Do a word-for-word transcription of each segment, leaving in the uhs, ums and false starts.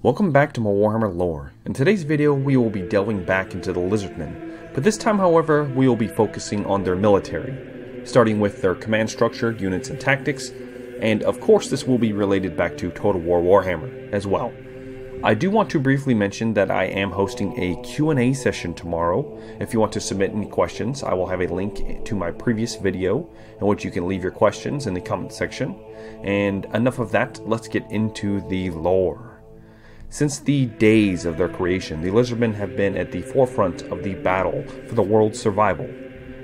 Welcome back to my Warhammer lore. In today's video we will be delving back into the Lizardmen, but this time however we will be focusing on their military, starting with their command structure, units and tactics, and of course this will be related back to Total War Warhammer as well. I do want to briefly mention that I am hosting a Q and A session tomorrow. If you want to submit any questions, I will have a link to my previous video in which you can leave your questions in the comment section. And enough of that, let's get into the lore. Since the days of their creation, the Lizardmen have been at the forefront of the battle for the world's survival.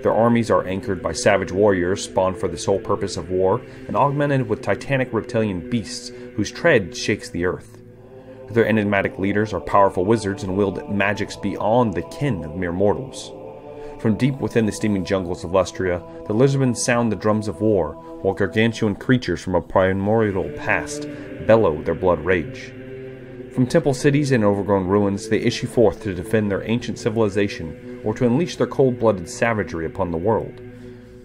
Their armies are anchored by savage warriors spawned for the sole purpose of war and augmented with titanic reptilian beasts whose tread shakes the earth. Their enigmatic leaders are powerful wizards and wield magics beyond the ken of mere mortals. From deep within the steaming jungles of Lustria, the Lizardmen sound the drums of war, while gargantuan creatures from a primordial past bellow their blood rage. From temple cities and overgrown ruins, they issue forth to defend their ancient civilization or to unleash their cold-blooded savagery upon the world.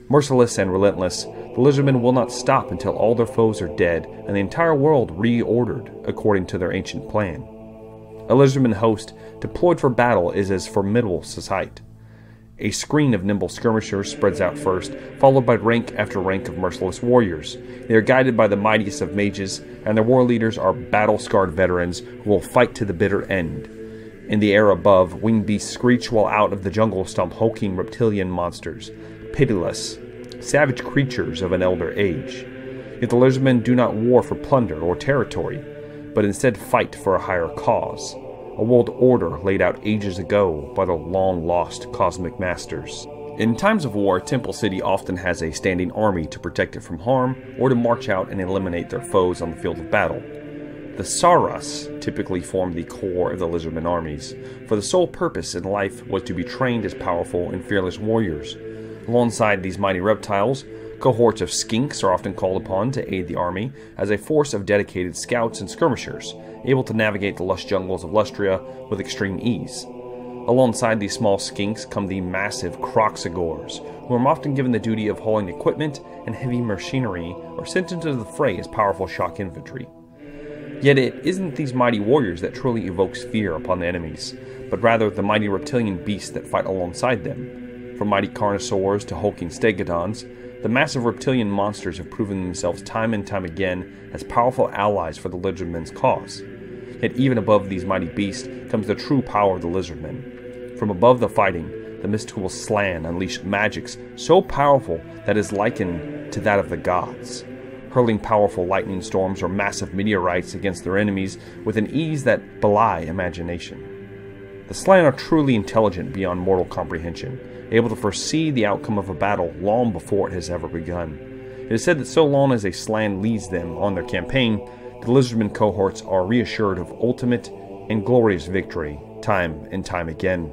Merciless and relentless, the Lizardmen will not stop until all their foes are dead and the entire world reordered according to their ancient plan. A Lizardman host deployed for battle is as formidable as height. A screen of nimble skirmishers spreads out first, followed by rank after rank of merciless warriors. They are guided by the mightiest of mages, and their war leaders are battle-scarred veterans who will fight to the bitter end. In the air above, winged beasts screech while out of the jungle stomp hulking reptilian monsters, pitiless, savage creatures of an elder age. Yet the Lizardmen do not war for plunder or territory, but instead fight for a higher cause. A world order laid out ages ago by the long-lost cosmic masters. In times of war, Temple City often has a standing army to protect it from harm or to march out and eliminate their foes on the field of battle. The Saurus typically formed the core of the Lizardmen armies, for the sole purpose in life was to be trained as powerful and fearless warriors. Alongside these mighty reptiles, cohorts of Skinks are often called upon to aid the army as a force of dedicated scouts and skirmishers, able to navigate the lush jungles of Lustria with extreme ease. Alongside these small Skinks come the massive Kroxigors, who are often given the duty of hauling equipment and heavy machinery or sent into the fray as powerful shock infantry. Yet it isn't these mighty warriors that truly evokes fear upon the enemies, but rather the mighty reptilian beasts that fight alongside them. From mighty Carnosaurs to hulking Stegadons, the massive reptilian monsters have proven themselves time and time again as powerful allies for the Lizardmen's cause. Yet even above these mighty beasts comes the true power of the Lizardmen. From above the fighting, the mystical Slann unleashed magics so powerful that is likened to that of the gods, hurling powerful lightning storms or massive meteorites against their enemies with an ease that belies imagination. The Slann are truly intelligent beyond mortal comprehension, able to foresee the outcome of a battle long before it has ever begun. It is said that so long as a Slann leads them on their campaign, the Lizardmen cohorts are reassured of ultimate and glorious victory, time and time again.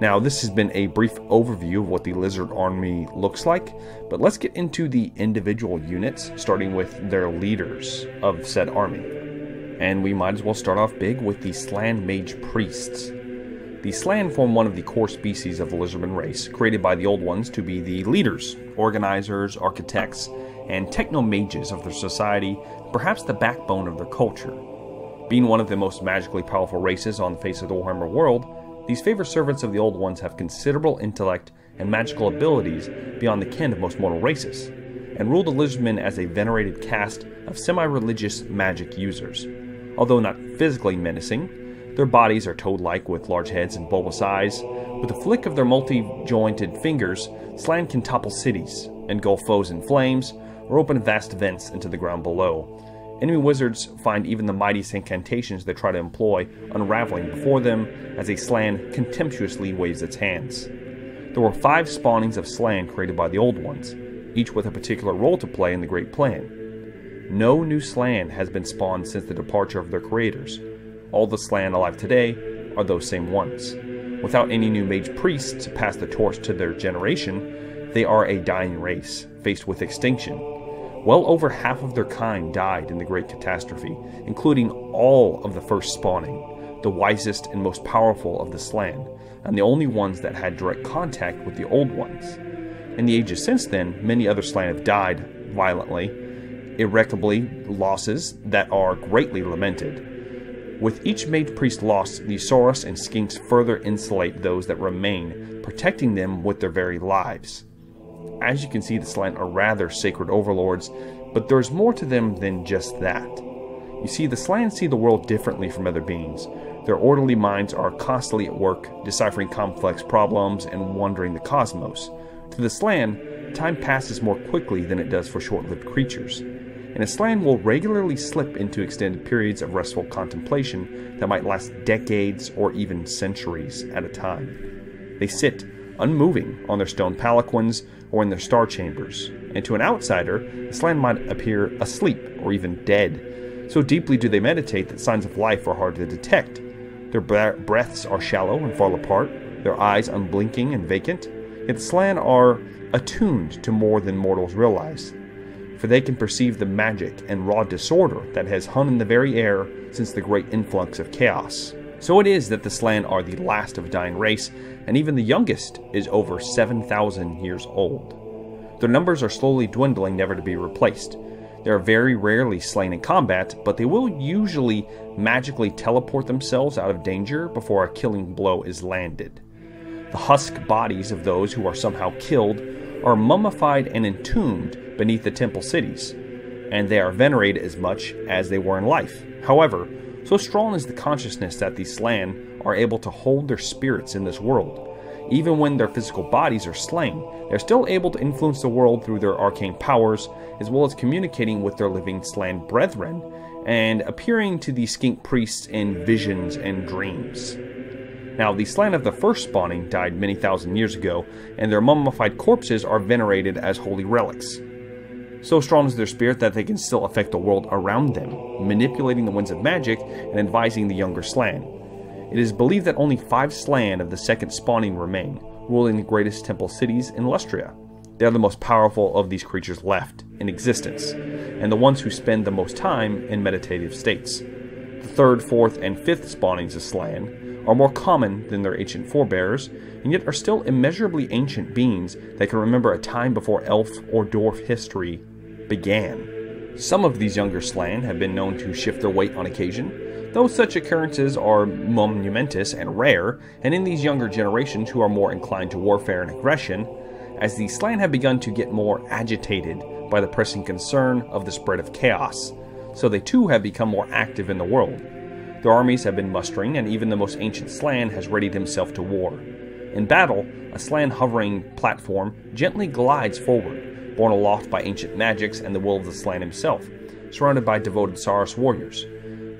Now, this has been a brief overview of what the Lizard Army looks like, but let's get into the individual units, starting with their leaders of said army. And we might as well start off big with the Slann Mage Priests. The Slann form one of the core species of the Lizardmen race, created by the Old Ones to be the leaders, organizers, architects, and technomages of their society, perhaps the backbone of their culture. Being one of the most magically powerful races on the face of the Warhammer world, these favored servants of the Old Ones have considerable intellect and magical abilities beyond the ken of most mortal races, and rule the Lizardmen as a venerated caste of semi-religious magic users. Although not physically menacing, their bodies are toad-like with large heads and bulbous eyes. With a flick of their multi-jointed fingers, Slann can topple cities, engulf foes in flames, or open vast vents into the ground below. Enemy wizards find even the mightiest incantations they try to employ unraveling before them as a Slann contemptuously waves its hands. There were five spawnings of Slann created by the Old Ones, each with a particular role to play in the Great Plan. No new Slann has been spawned since the departure of their creators. All the Slann alive today are those same ones. Without any new mage priests to pass the torch to their generation, they are a dying race, faced with extinction. Well over half of their kind died in the Great Catastrophe, including all of the first spawning, the wisest and most powerful of the Slann, and the only ones that had direct contact with the Old Ones. In the ages since then, many other Slann have died violently, irreparably losses that are greatly lamented. With each made priest lost, the Saurus and Skinks further insulate those that remain, protecting them with their very lives. As you can see, the Slann are rather sacred overlords, but there's more to them than just that. You see, the Slann see the world differently from other beings. Their orderly minds are constantly at work, deciphering complex problems and wandering the cosmos. To the Slann, time passes more quickly than it does for short-lived creatures, and a Slann will regularly slip into extended periods of restful contemplation that might last decades or even centuries at a time. They sit, unmoving, on their stone palanquins or in their star chambers, and to an outsider, the Slann might appear asleep or even dead. So deeply do they meditate that signs of life are hard to detect. Their breaths are shallow and fall apart, their eyes unblinking and vacant, yet the Slann are attuned to more than mortals realize. For they can perceive the magic and raw disorder that has hung in the very air since the great influx of chaos. So it is that the Slann are the last of a dying race, and even the youngest is over seven thousand years old. Their numbers are slowly dwindling, never to be replaced. They are very rarely slain in combat, but they will usually magically teleport themselves out of danger before a killing blow is landed. The husk bodies of those who are somehow killed are mummified and entombed beneath the temple cities, and they are venerated as much as they were in life. However, so strong is the consciousness that the Slann are able to hold their spirits in this world. Even when their physical bodies are slain, they are still able to influence the world through their arcane powers, as well as communicating with their living Slann brethren, and appearing to the Skink Priests in visions and dreams. Now, the Slann of the first spawning died many thousand years ago, and their mummified corpses are venerated as holy relics. So strong is their spirit that they can still affect the world around them, manipulating the winds of magic and advising the younger Slann. It is believed that only five Slann of the second spawning remain, ruling the greatest temple cities in Lustria. They are the most powerful of these creatures left in existence, and the ones who spend the most time in meditative states. The third, fourth, and fifth spawnings of Slann are more common than their ancient forebears, and yet are still immeasurably ancient beings that can remember a time before elf or dwarf history began. Some of these younger Slann have been known to shift their weight on occasion, though such occurrences are momentous and rare, and in these younger generations who are more inclined to warfare and aggression, as the Slann have begun to get more agitated by the pressing concern of the spread of chaos, so they too have become more active in the world. Their armies have been mustering, and even the most ancient Slann has readied himself to war. In battle, a Slann hovering platform gently glides forward, borne aloft by ancient magics and the will of the Slann himself, surrounded by devoted Saurus warriors.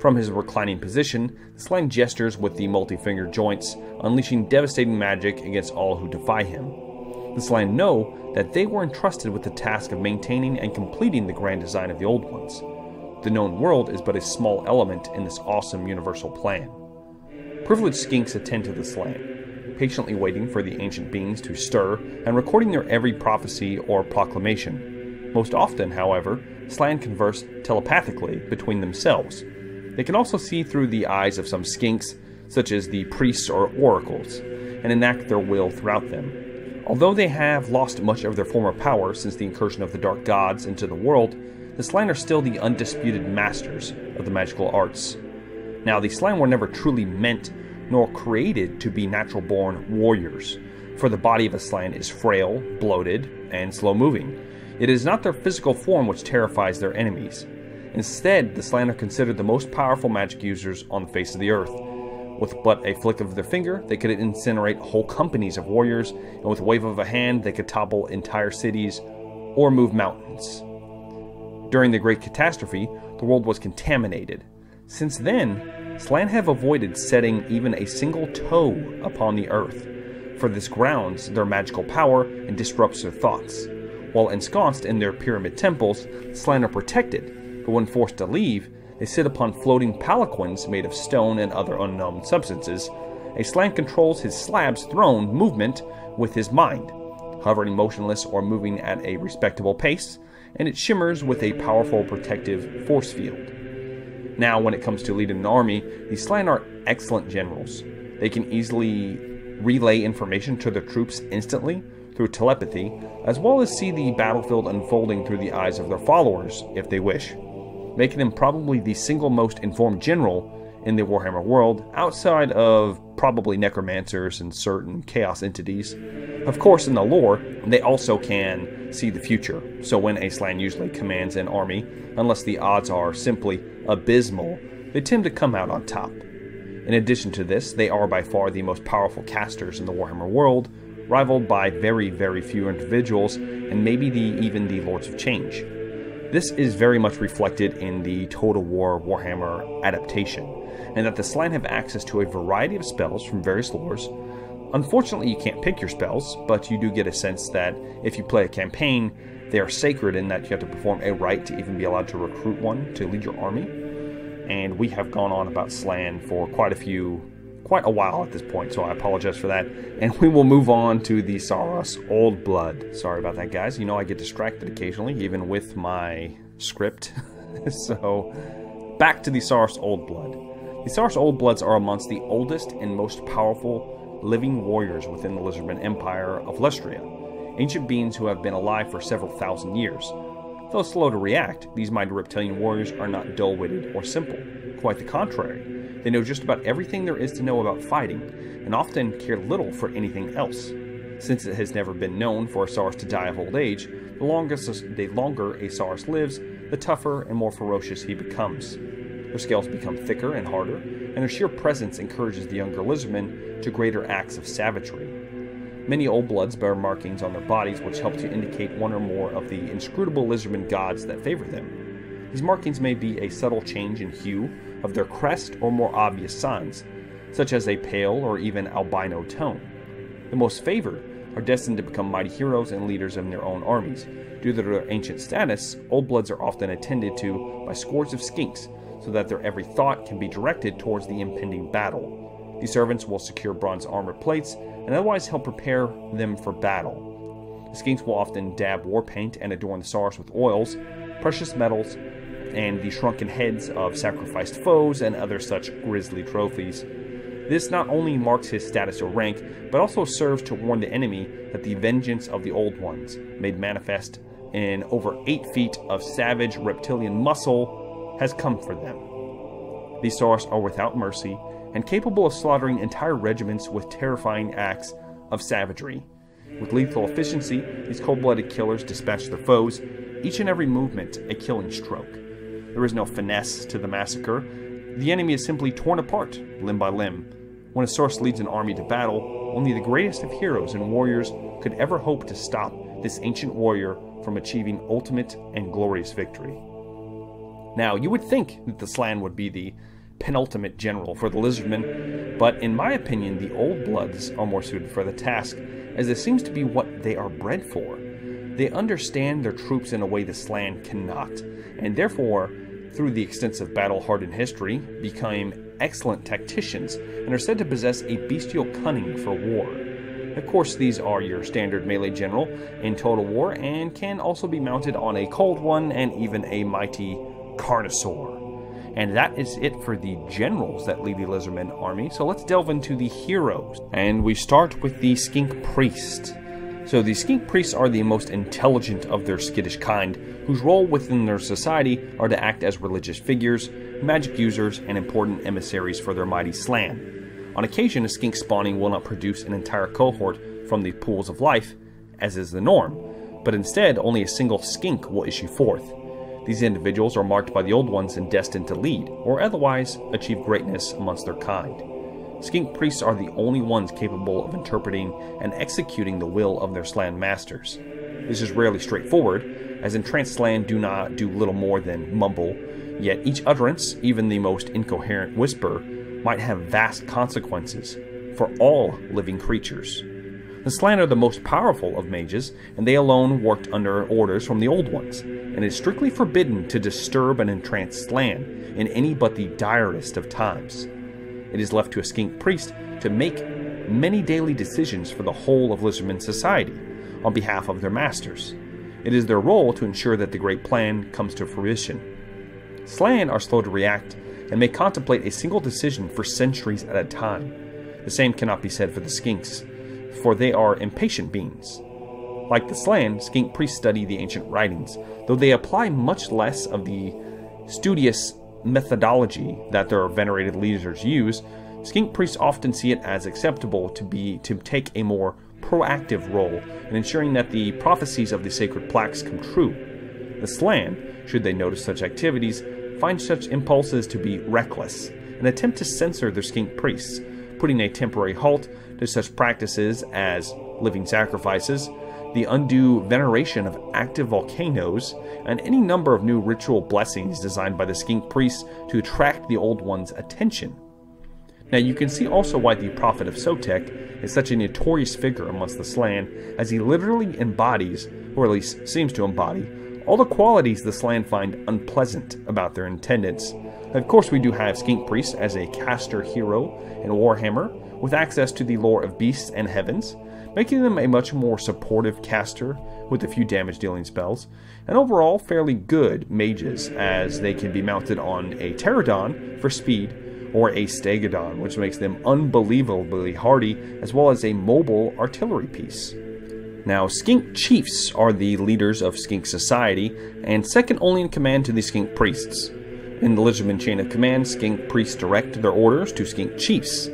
From his reclining position, the Slann gestures with the multi-finger joints, unleashing devastating magic against all who defy him. The Slann know that they were entrusted with the task of maintaining and completing the grand design of the Old Ones. The known world is but a small element in this awesome universal plan. Privileged Skinks attend to the Slann, patiently waiting for the ancient beings to stir and recording their every prophecy or proclamation. Most often, however, Slann converse telepathically between themselves. They can also see through the eyes of some Skinks, such as the priests or oracles, and enact their will throughout them. Although they have lost much of their former power since the incursion of the Dark Gods into the world, the Slann are still the undisputed masters of the magical arts. Now, the Slann were never truly meant nor created to be natural-born warriors, for the body of a Slann is frail, bloated, and slow-moving. It is not their physical form which terrifies their enemies. Instead, the Slann are considered the most powerful magic users on the face of the earth. With but a flick of their finger, they could incinerate whole companies of warriors, and with a wave of a hand, they could topple entire cities or move mountains. During the Great Catastrophe, the world was contaminated. Since then, Slann have avoided setting even a single toe upon the earth, for this grounds their magical power and disrupts their thoughts. While ensconced in their pyramid temples, Slann are protected, but when forced to leave, they sit upon floating palanquins made of stone and other unknown substances. A Slann controls his slab's throne movement with his mind, hovering motionless or moving at a respectable pace, and it shimmers with a powerful protective force field. Now, when it comes to leading an army, the Slann are excellent generals. They can easily relay information to their troops instantly through telepathy, as well as see the battlefield unfolding through the eyes of their followers if they wish, making them probably the single most informed general in the Warhammer world, outside of probably necromancers and certain chaos entities. Of course, in the lore, they also can see the future, so when a Slann usually commands an army, unless the odds are simply abysmal, they tend to come out on top. In addition to this, they are by far the most powerful casters in the Warhammer world, rivaled by very, very few individuals, and maybe the, even the Lords of Change. This is very much reflected in the Total War Warhammer adaptation, and that the Slann have access to a variety of spells from various lores. Unfortunately, you can't pick your spells, but you do get a sense that if you play a campaign, they are sacred in that you have to perform a rite to even be allowed to recruit one to lead your army. And we have gone on about Slann for quite a few, quite a while at this point, so I apologize for that. And we will move on to the Saurus Old Blood. Sorry about that, guys. You know I get distracted occasionally, even with my script. So, back to the Saurus Old Blood. The Saurus Old Bloods are amongst the oldest and most powerful living warriors within the Lizardmen Empire of Lustria. Ancient beings who have been alive for several thousand years. Though slow to react, these mighty reptilian warriors are not dull-witted or simple. Quite the contrary. They know just about everything there is to know about fighting, and often care little for anything else. Since it has never been known for a Saurus to die of old age, the, longest, the longer a Saurus lives, the tougher and more ferocious he becomes. Their scales become thicker and harder, and their sheer presence encourages the younger Lizardmen to greater acts of savagery. Many Old Bloods bear markings on their bodies which help to indicate one or more of the inscrutable Lizardmen gods that favor them. These markings may be a subtle change in hue of their crest or more obvious signs, such as a pale or even albino tone. The most favored are destined to become mighty heroes and leaders in their own armies. Due to their ancient status, Old Bloods are often attended to by scores of skinks, so that their every thought can be directed towards the impending battle. These servants will secure bronze armor plates and otherwise help prepare them for battle. The skinks will often dab war paint and adorn the Saurus with oils, precious metals, and the shrunken heads of sacrificed foes and other such grisly trophies. This not only marks his status or rank, but also serves to warn the enemy that the vengeance of the Old Ones, made manifest in over eight feet of savage reptilian muscle, has come for them. These Saurus are without mercy, and capable of slaughtering entire regiments with terrifying acts of savagery. With lethal efficiency, these cold-blooded killers dispatch their foes, each and every movement a killing stroke. There is no finesse to the massacre. The enemy is simply torn apart, limb by limb. When a Saurus leads an army to battle, only the greatest of heroes and warriors could ever hope to stop this ancient warrior from achieving ultimate and glorious victory. Now, you would think that the Slann would be the penultimate general for the Lizardmen, but in my opinion, the Old Bloods are more suited for the task, as this seems to be what they are bred for. They understand their troops in a way the Slann cannot, and therefore, through the extensive battle-hardened history, became excellent tacticians and are said to possess a bestial cunning for war. Of course, these are your standard melee general in Total War and can also be mounted on a Cold One and even a mighty Carnosaur. And that is it for the generals that lead the Lizardmen army, so let's delve into the heroes. And we start with the Skink Priest. So the Skink Priests are the most intelligent of their skittish kind, whose role within their society are to act as religious figures, magic users, and important emissaries for their mighty Slann. On occasion, a skink spawning will not produce an entire cohort from the pools of life, as is the norm, but instead only a single skink will issue forth. These individuals are marked by the Old Ones and destined to lead, or otherwise achieve greatness amongst their kind. Skink Priests are the only ones capable of interpreting and executing the will of their Slann masters. This is rarely straightforward, as entranced Slann do not do little more than mumble, yet each utterance, even the most incoherent whisper, might have vast consequences for all living creatures. The Slann are the most powerful of mages, and they alone worked under orders from the Old Ones, and it is strictly forbidden to disturb an entranced Slann in any but the direst of times. It is left to a Skink Priest to make many daily decisions for the whole of Lizardmen society on behalf of their masters. It is their role to ensure that the great plan comes to fruition. Slann are slow to react and may contemplate a single decision for centuries at a time. The same cannot be said for the Skinks, for they are impatient beings. Like the Slann, Skink Priests study the ancient writings, though they apply much less of the studious methodology that their venerated leaders use, Skink Priests often see it as acceptable to be to take a more proactive role in ensuring that the prophecies of the sacred plaques come true. The Slann, should they notice such activities, find such impulses to be reckless and attempt to censor their Skink Priests, putting a temporary halt to such practices as living sacrifices, the undue veneration of active volcanoes, and any number of new ritual blessings designed by the Skink Priests to attract the Old One's attention. Now you can see also why the Prophet of Sotek is such a notorious figure amongst the Slann, as he literally embodies, or at least seems to embody, all the qualities the Slann find unpleasant about their intendants. Of course, we do have Skink Priest as a caster hero in Warhammer, with access to the lore of beasts and heavens, making them a much more supportive caster with a few damage dealing spells, and overall fairly good mages, as they can be mounted on a Terradon for speed, or a Stegadon, which makes them unbelievably hardy, as well as a mobile artillery piece. Now, Skink Chiefs are the leaders of Skink Society, and second only in command to the Skink Priests. In the Lizardmen chain of command, Skink Priests direct their orders to Skink Chiefs.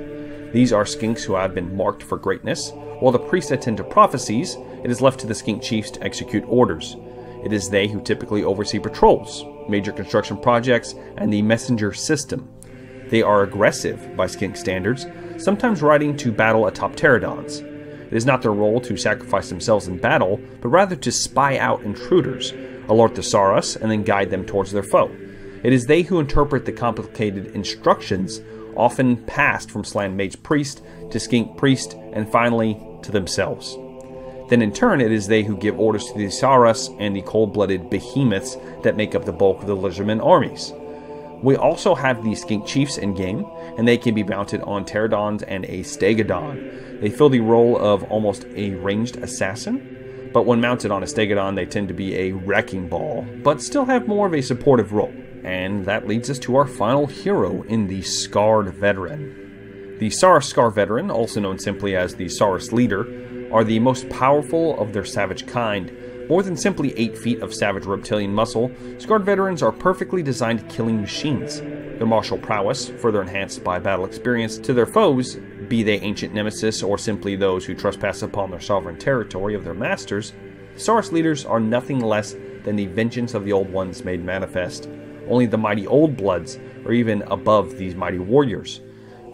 These are skinks who have been marked for greatness. While the priests attend to prophecies, it is left to the Skink Chiefs to execute orders. It is they who typically oversee patrols, major construction projects, and the messenger system. They are aggressive by skink standards, sometimes riding to battle atop Terradons. It is not their role to sacrifice themselves in battle, but rather to spy out intruders, alert the Saurus, and then guide them towards their foe. It is they who interpret the complicated instructions, often passed from Slann Mage Priest to Skink Priest, and finally to themselves. Then in turn, it is they who give orders to the Saurus and the cold-blooded behemoths that make up the bulk of the Lizardmen armies. We also have the Skink Chiefs in-game, and they can be mounted on Terradons and a Stegadon. They fill the role of almost a ranged assassin, but when mounted on a Stegadon, they tend to be a wrecking ball, but still have more of a supportive role. And that leads us to our final hero in the Scarred Veteran. The Saurus Scar Veteran, also known simply as the Saurus Leader, are the most powerful of their savage kind. More than simply eight feet of savage reptilian muscle, Scarred Veterans are perfectly designed killing machines. Their martial prowess, further enhanced by battle experience to their foes, be they ancient nemesis or simply those who trespass upon their sovereign territory of their masters, Saurus Leaders are nothing less than the vengeance of the Old Ones made manifest. Only the mighty Old Bloods are even above these mighty warriors,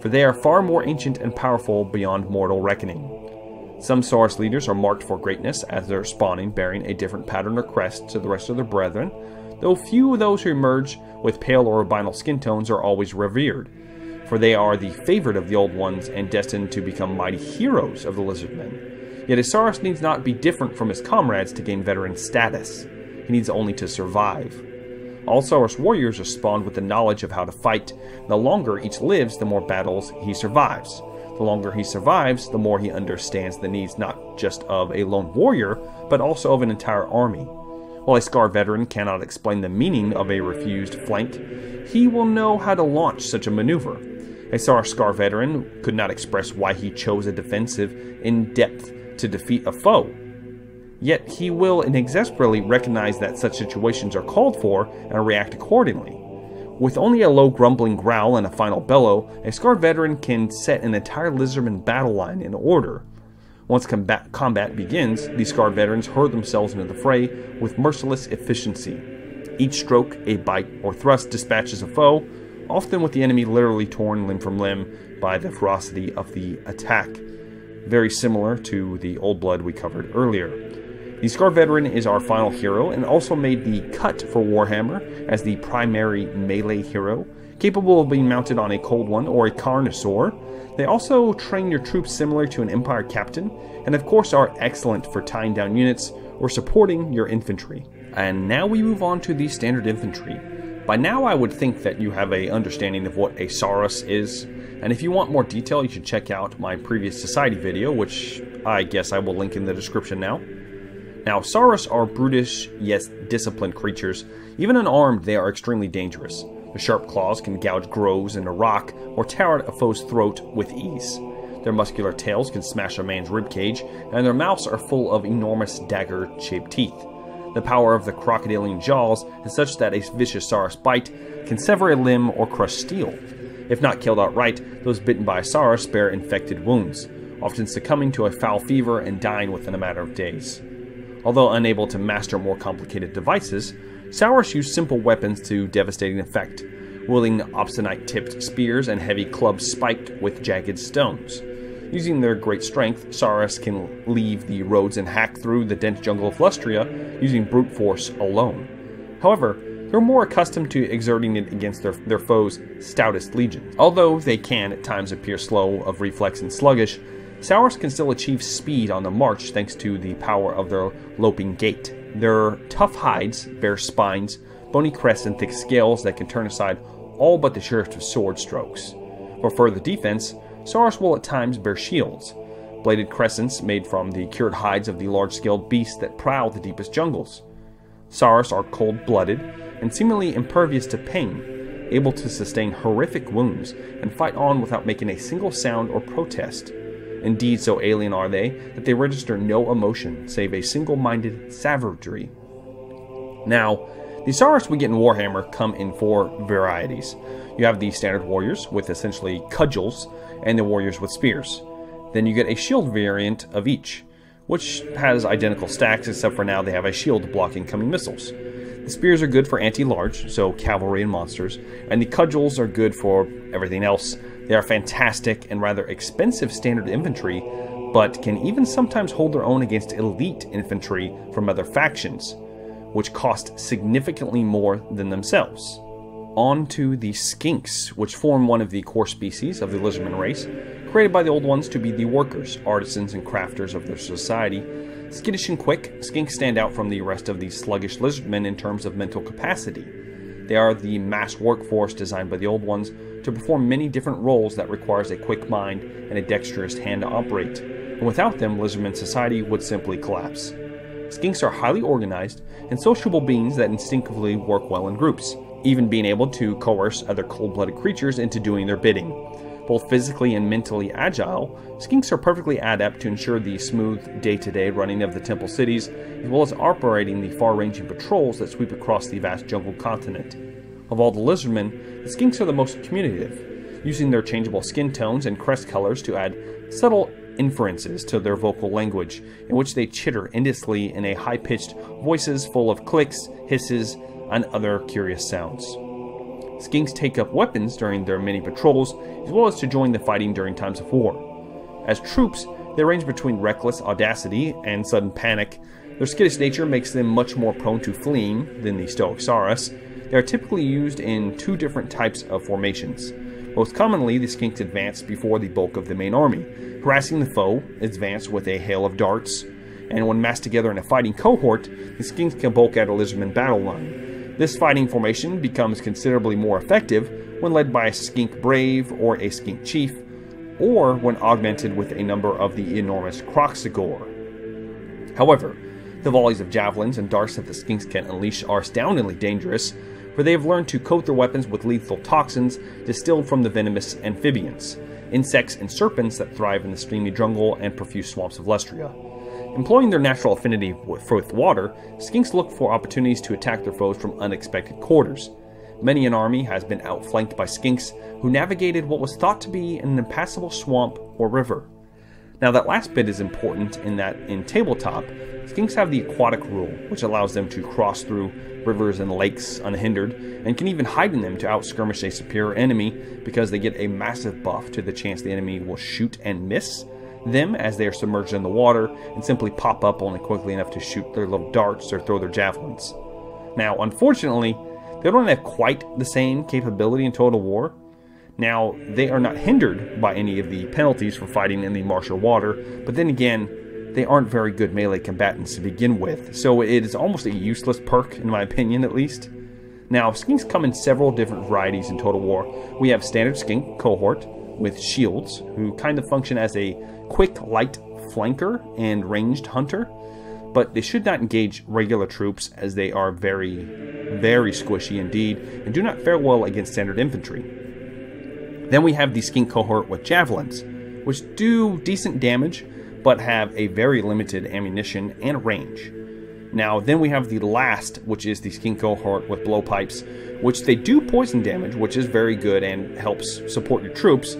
for they are far more ancient and powerful beyond mortal reckoning. Some Saurus Leaders are marked for greatness as they are spawning bearing a different pattern or crest to the rest of their brethren, though few of those who emerge with pale or albino skin tones are always revered, for they are the favorite of the Old Ones and destined to become mighty heroes of the Lizardmen. Yet a Saurus needs not be different from his comrades to gain veteran status. He needs only to survive. All Saurus warriors are spawned with the knowledge of how to fight. The longer each lives, the more battles he survives. The longer he survives, the more he understands the needs not just of a lone warrior, but also of an entire army. While a Scar Veteran cannot explain the meaning of a refused flank, he will know how to launch such a maneuver. A Saurus Scar Veteran could not express why he chose a defensive in depth to defeat a foe. Yet he will inexorably recognize that such situations are called for and react accordingly. With only a low grumbling growl and a final bellow, a Scarred Veteran can set an entire Lizardman battle line in order. Once combat, combat begins, the Scarred Veterans hurl themselves into the fray with merciless efficiency. Each stroke, a bite, or thrust dispatches a foe, often with the enemy literally torn limb from limb by the ferocity of the attack, very similar to the Old Blood we covered earlier. The Scar Veteran is our final hero and also made the cut for Warhammer as the primary melee hero, capable of being mounted on a Cold One or a Carnosaur. They also train your troops similar to an Empire captain, and of course are excellent for tying down units or supporting your infantry. And now we move on to the standard infantry. By now I would think that you have an understanding of what a Saurus is, and if you want more detail you should check out my previous Society video, which I guess I will link in the description now. Now, Saurus are brutish, yet disciplined creatures. Even unarmed, they are extremely dangerous. Their sharp claws can gouge groves in a rock or tear out a foe's throat with ease. Their muscular tails can smash a man's ribcage, and their mouths are full of enormous dagger-shaped teeth. The power of the crocodilian jaws is such that a vicious Saurus bite can sever a limb or crush steel. If not killed outright, those bitten by a Saurus bear infected wounds, often succumbing to a foul fever and dying within a matter of days. Although unable to master more complicated devices, Saurus use simple weapons to devastating effect, wielding obstinate-tipped spears and heavy clubs spiked with jagged stones. Using their great strength, Saurus can leave the roads and hack through the dense jungle of Lustria using brute force alone. However, they're more accustomed to exerting it against their, their foes' stoutest legions. Although they can at times appear slow of reflex and sluggish, Saurus can still achieve speed on the march thanks to the power of their loping gait. Their tough hides, bare spines, bony crests, and thick scales that can turn aside all but the surest of sword strokes. For further defense, Saurus will at times bear shields, bladed crescents made from the cured hides of the large-scaled beasts that prowl the deepest jungles. Saurus are cold-blooded and seemingly impervious to pain, able to sustain horrific wounds and fight on without making a single sound or protest. Indeed, so alien are they that they register no emotion save a single-minded savagery. Now, the Saurus we get in Warhammer come in four varieties. You have the standard warriors with essentially cudgels and the warriors with spears. Then you get a shield variant of each, which has identical stacks except for now they have a shield blocking coming missiles. The spears are good for anti-large, so cavalry and monsters, and the cudgels are good for everything else. They are fantastic and rather expensive standard infantry, but can even sometimes hold their own against elite infantry from other factions, which cost significantly more than themselves. On to the Skinks, which form one of the core species of the Lizardmen race, created by the Old Ones to be the workers, artisans, and crafters of their society. Skittish and quick, Skinks stand out from the rest of the sluggish Lizardmen in terms of mental capacity. They are the mass workforce designed by the Old Ones to perform many different roles that requires a quick mind and a dexterous hand to operate, and without them, Lizardmen society would simply collapse. Skinks are highly organized and sociable beings that instinctively work well in groups, even being able to coerce other cold-blooded creatures into doing their bidding. Both physically and mentally agile, Skinks are perfectly adept to ensure the smooth day-to-day running of the temple cities, as well as operating the far-ranging patrols that sweep across the vast jungle continent. Of all the Lizardmen, the Skinks are the most communicative, using their changeable skin tones and crest colors to add subtle inferences to their vocal language, in which they chitter endlessly in a high-pitched voices full of clicks, hisses, and other curious sounds. Skinks take up weapons during their many patrols, as well as to join the fighting during times of war. As troops, they range between reckless audacity and sudden panic. Their skittish nature makes them much more prone to fleeing than the stoic Saurus. They are typically used in two different types of formations. Most commonly, the Skinks advance before the bulk of the main army, harassing the foe, advance with a hail of darts, and when massed together in a fighting cohort, the Skinks can bulk out a Lizardman battle line. This fighting formation becomes considerably more effective when led by a Skink Brave or a Skink Chief, or when augmented with a number of the enormous Kroxigors. However, the volleys of javelins and darts that the Skinks can unleash are astoundingly dangerous, for they have learned to coat their weapons with lethal toxins distilled from the venomous amphibians, insects and serpents that thrive in the steamy jungle and profuse swamps of Lustria. Employing their natural affinity with water, Skinks look for opportunities to attack their foes from unexpected quarters. Many an army has been outflanked by Skinks who navigated what was thought to be an impassable swamp or river. Now that last bit is important in that in tabletop, Skinks have the aquatic rule, which allows them to cross through rivers and lakes unhindered, and can even hide in them to outskirmish a superior enemy because they get a massive buff to the chance the enemy will shoot and miss them as they are submerged in the water, and simply pop up only quickly enough to shoot their little darts or throw their javelins. Now, unfortunately, they don't have quite the same capability in Total War. Now, they are not hindered by any of the penalties for fighting in the martial water, but then again, they aren't very good melee combatants to begin with, so it is almost a useless perk, in my opinion at least. Now, Skinks come in several different varieties in Total War. We have Standard Skink Cohort, with shields, who kind of function as a quick, light flanker and ranged hunter, but they should not engage regular troops as they are very, very squishy indeed, and do not fare well against standard infantry. Then we have the Skink Cohort with javelins, which do decent damage, but have a very limited ammunition and range. Now, then we have the last, which is the Skink cohort with blowpipes, which they do poison damage, which is very good and helps support your troops,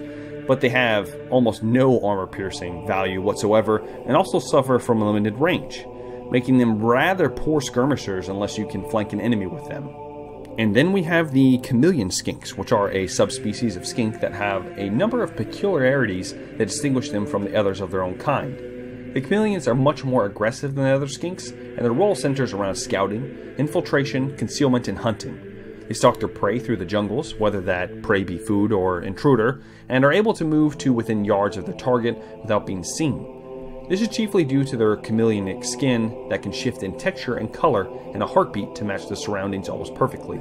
but they have almost no armor-piercing value whatsoever and also suffer from limited range, making them rather poor skirmishers unless you can flank an enemy with them. And then we have the Chameleon Skinks, which are a subspecies of skink that have a number of peculiarities that distinguish them from the others of their own kind. The chameleons are much more aggressive than the other skinks, and their role centers around scouting, infiltration, concealment, and hunting. They stalk their prey through the jungles, whether that prey be food or intruder, and are able to move to within yards of the target without being seen. This is chiefly due to their chameleonic skin that can shift in texture and color in a heartbeat to match the surroundings almost perfectly.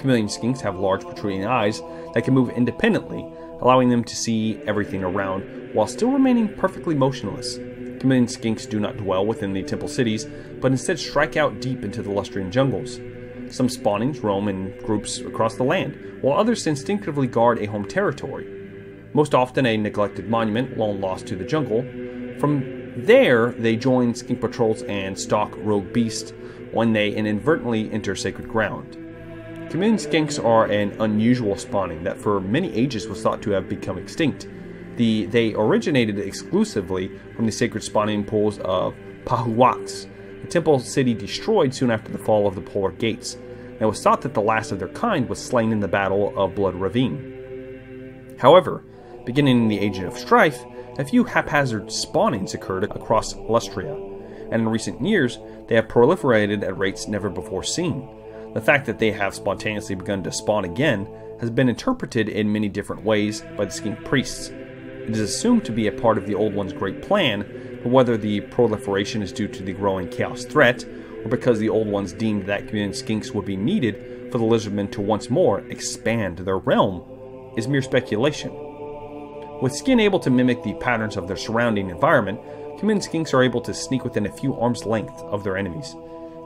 Chameleon skinks have large protruding eyes that can move independently, allowing them to see everything around while still remaining perfectly motionless. Chameleon skinks do not dwell within the temple cities, but instead strike out deep into the Lustrian jungles. Some spawnings roam in groups across the land, while others instinctively guard a home territory, most often a neglected monument long lost to the jungle. From there, they join skink patrols and stalk rogue beasts when they inadvertently enter sacred ground. Chameleon skinks are an unusual spawning that for many ages was thought to have become extinct. The, they originated exclusively from the sacred spawning pools of Pahuwats, the temple city destroyed soon after the fall of the Polar Gates, and it was thought that the last of their kind was slain in the Battle of Blood Ravine. However, beginning in the Age of Strife, a few haphazard spawnings occurred across Lustria, and in recent years they have proliferated at rates never before seen. The fact that they have spontaneously begun to spawn again has been interpreted in many different ways by the Skink Priests. It is assumed to be a part of the Old One's great plan, but whether the proliferation is due to the growing chaos threat, or because the Old Ones deemed that chameleon skinks would be needed for the Lizardmen to once more expand their realm, is mere speculation. With skin able to mimic the patterns of their surrounding environment, chameleon skinks are able to sneak within a few arms' length of their enemies.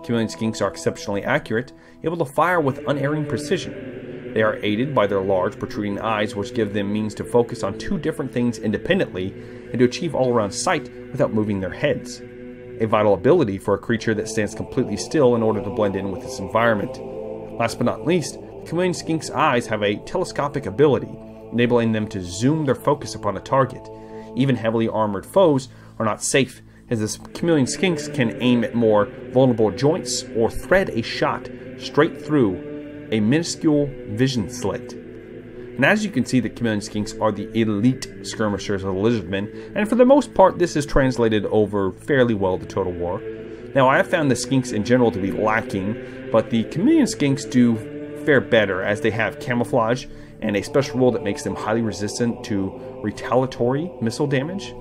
Chameleon skinks are exceptionally accurate, able to fire with unerring precision. They are aided by their large protruding eyes, which give them means to focus on two different things independently and to achieve all-around sight without moving their heads, a vital ability for a creature that stands completely still in order to blend in with its environment. Last but not least, the chameleon skink's eyes have a telescopic ability, enabling them to zoom their focus upon a target. Even heavily armored foes are not safe, as the chameleon skinks can aim at more vulnerable joints or thread a shot straight through a minuscule vision slit. And as you can see, the chameleon skinks are the elite skirmishers of the Lizardmen, and for the most part this is translated over fairly well to Total War. Now, I have found the skinks in general to be lacking, but the chameleon skinks do fare better as they have camouflage and a special rule that makes them highly resistant to retaliatory missile damage,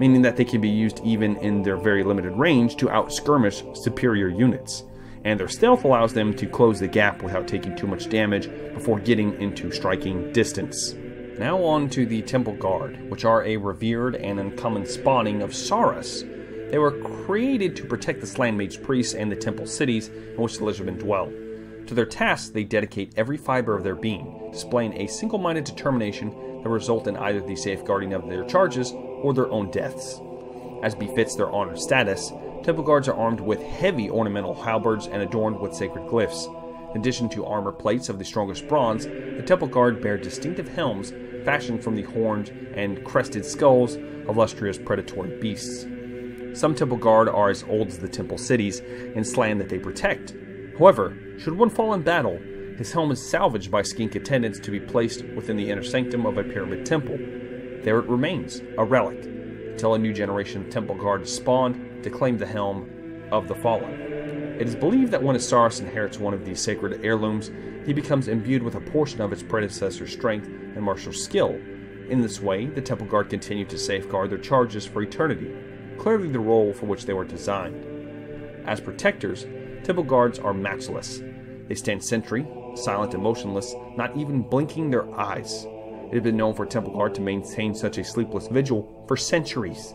meaning that they can be used even in their very limited range to out-skirmish superior units. And their stealth allows them to close the gap without taking too much damage before getting into striking distance. Now on to the Temple Guard, which are a revered and uncommon spawning of Saurus. They were created to protect the Slann mage priests and the temple cities in which the Lizardmen dwell. To their tasks, they dedicate every fiber of their being, displaying a single-minded determination that will result in either the safeguarding of their charges or their own deaths. As befits their honored status, Temple Guards are armed with heavy ornamental halberds and adorned with sacred glyphs. In addition to armor plates of the strongest bronze, the Temple Guard bear distinctive helms fashioned from the horned and crested skulls of Lustria's predatory beasts. Some Temple Guard are as old as the temple cities and Slann that they protect. However, should one fall in battle, his helm is salvaged by skink attendants to be placed within the inner sanctum of a pyramid temple. There it remains, a relic, until a new generation of Temple Guard is spawned to claim the helm of the fallen. It is believed that when a Saurus inherits one of these sacred heirlooms, he becomes imbued with a portion of its predecessor's strength and martial skill. In this way, the Temple Guard continue to safeguard their charges for eternity, clearly the role for which they were designed. As protectors, Temple Guards are matchless. They stand sentry, silent and motionless, not even blinking their eyes. It had been known for Temple Guard to maintain such a sleepless vigil for centuries,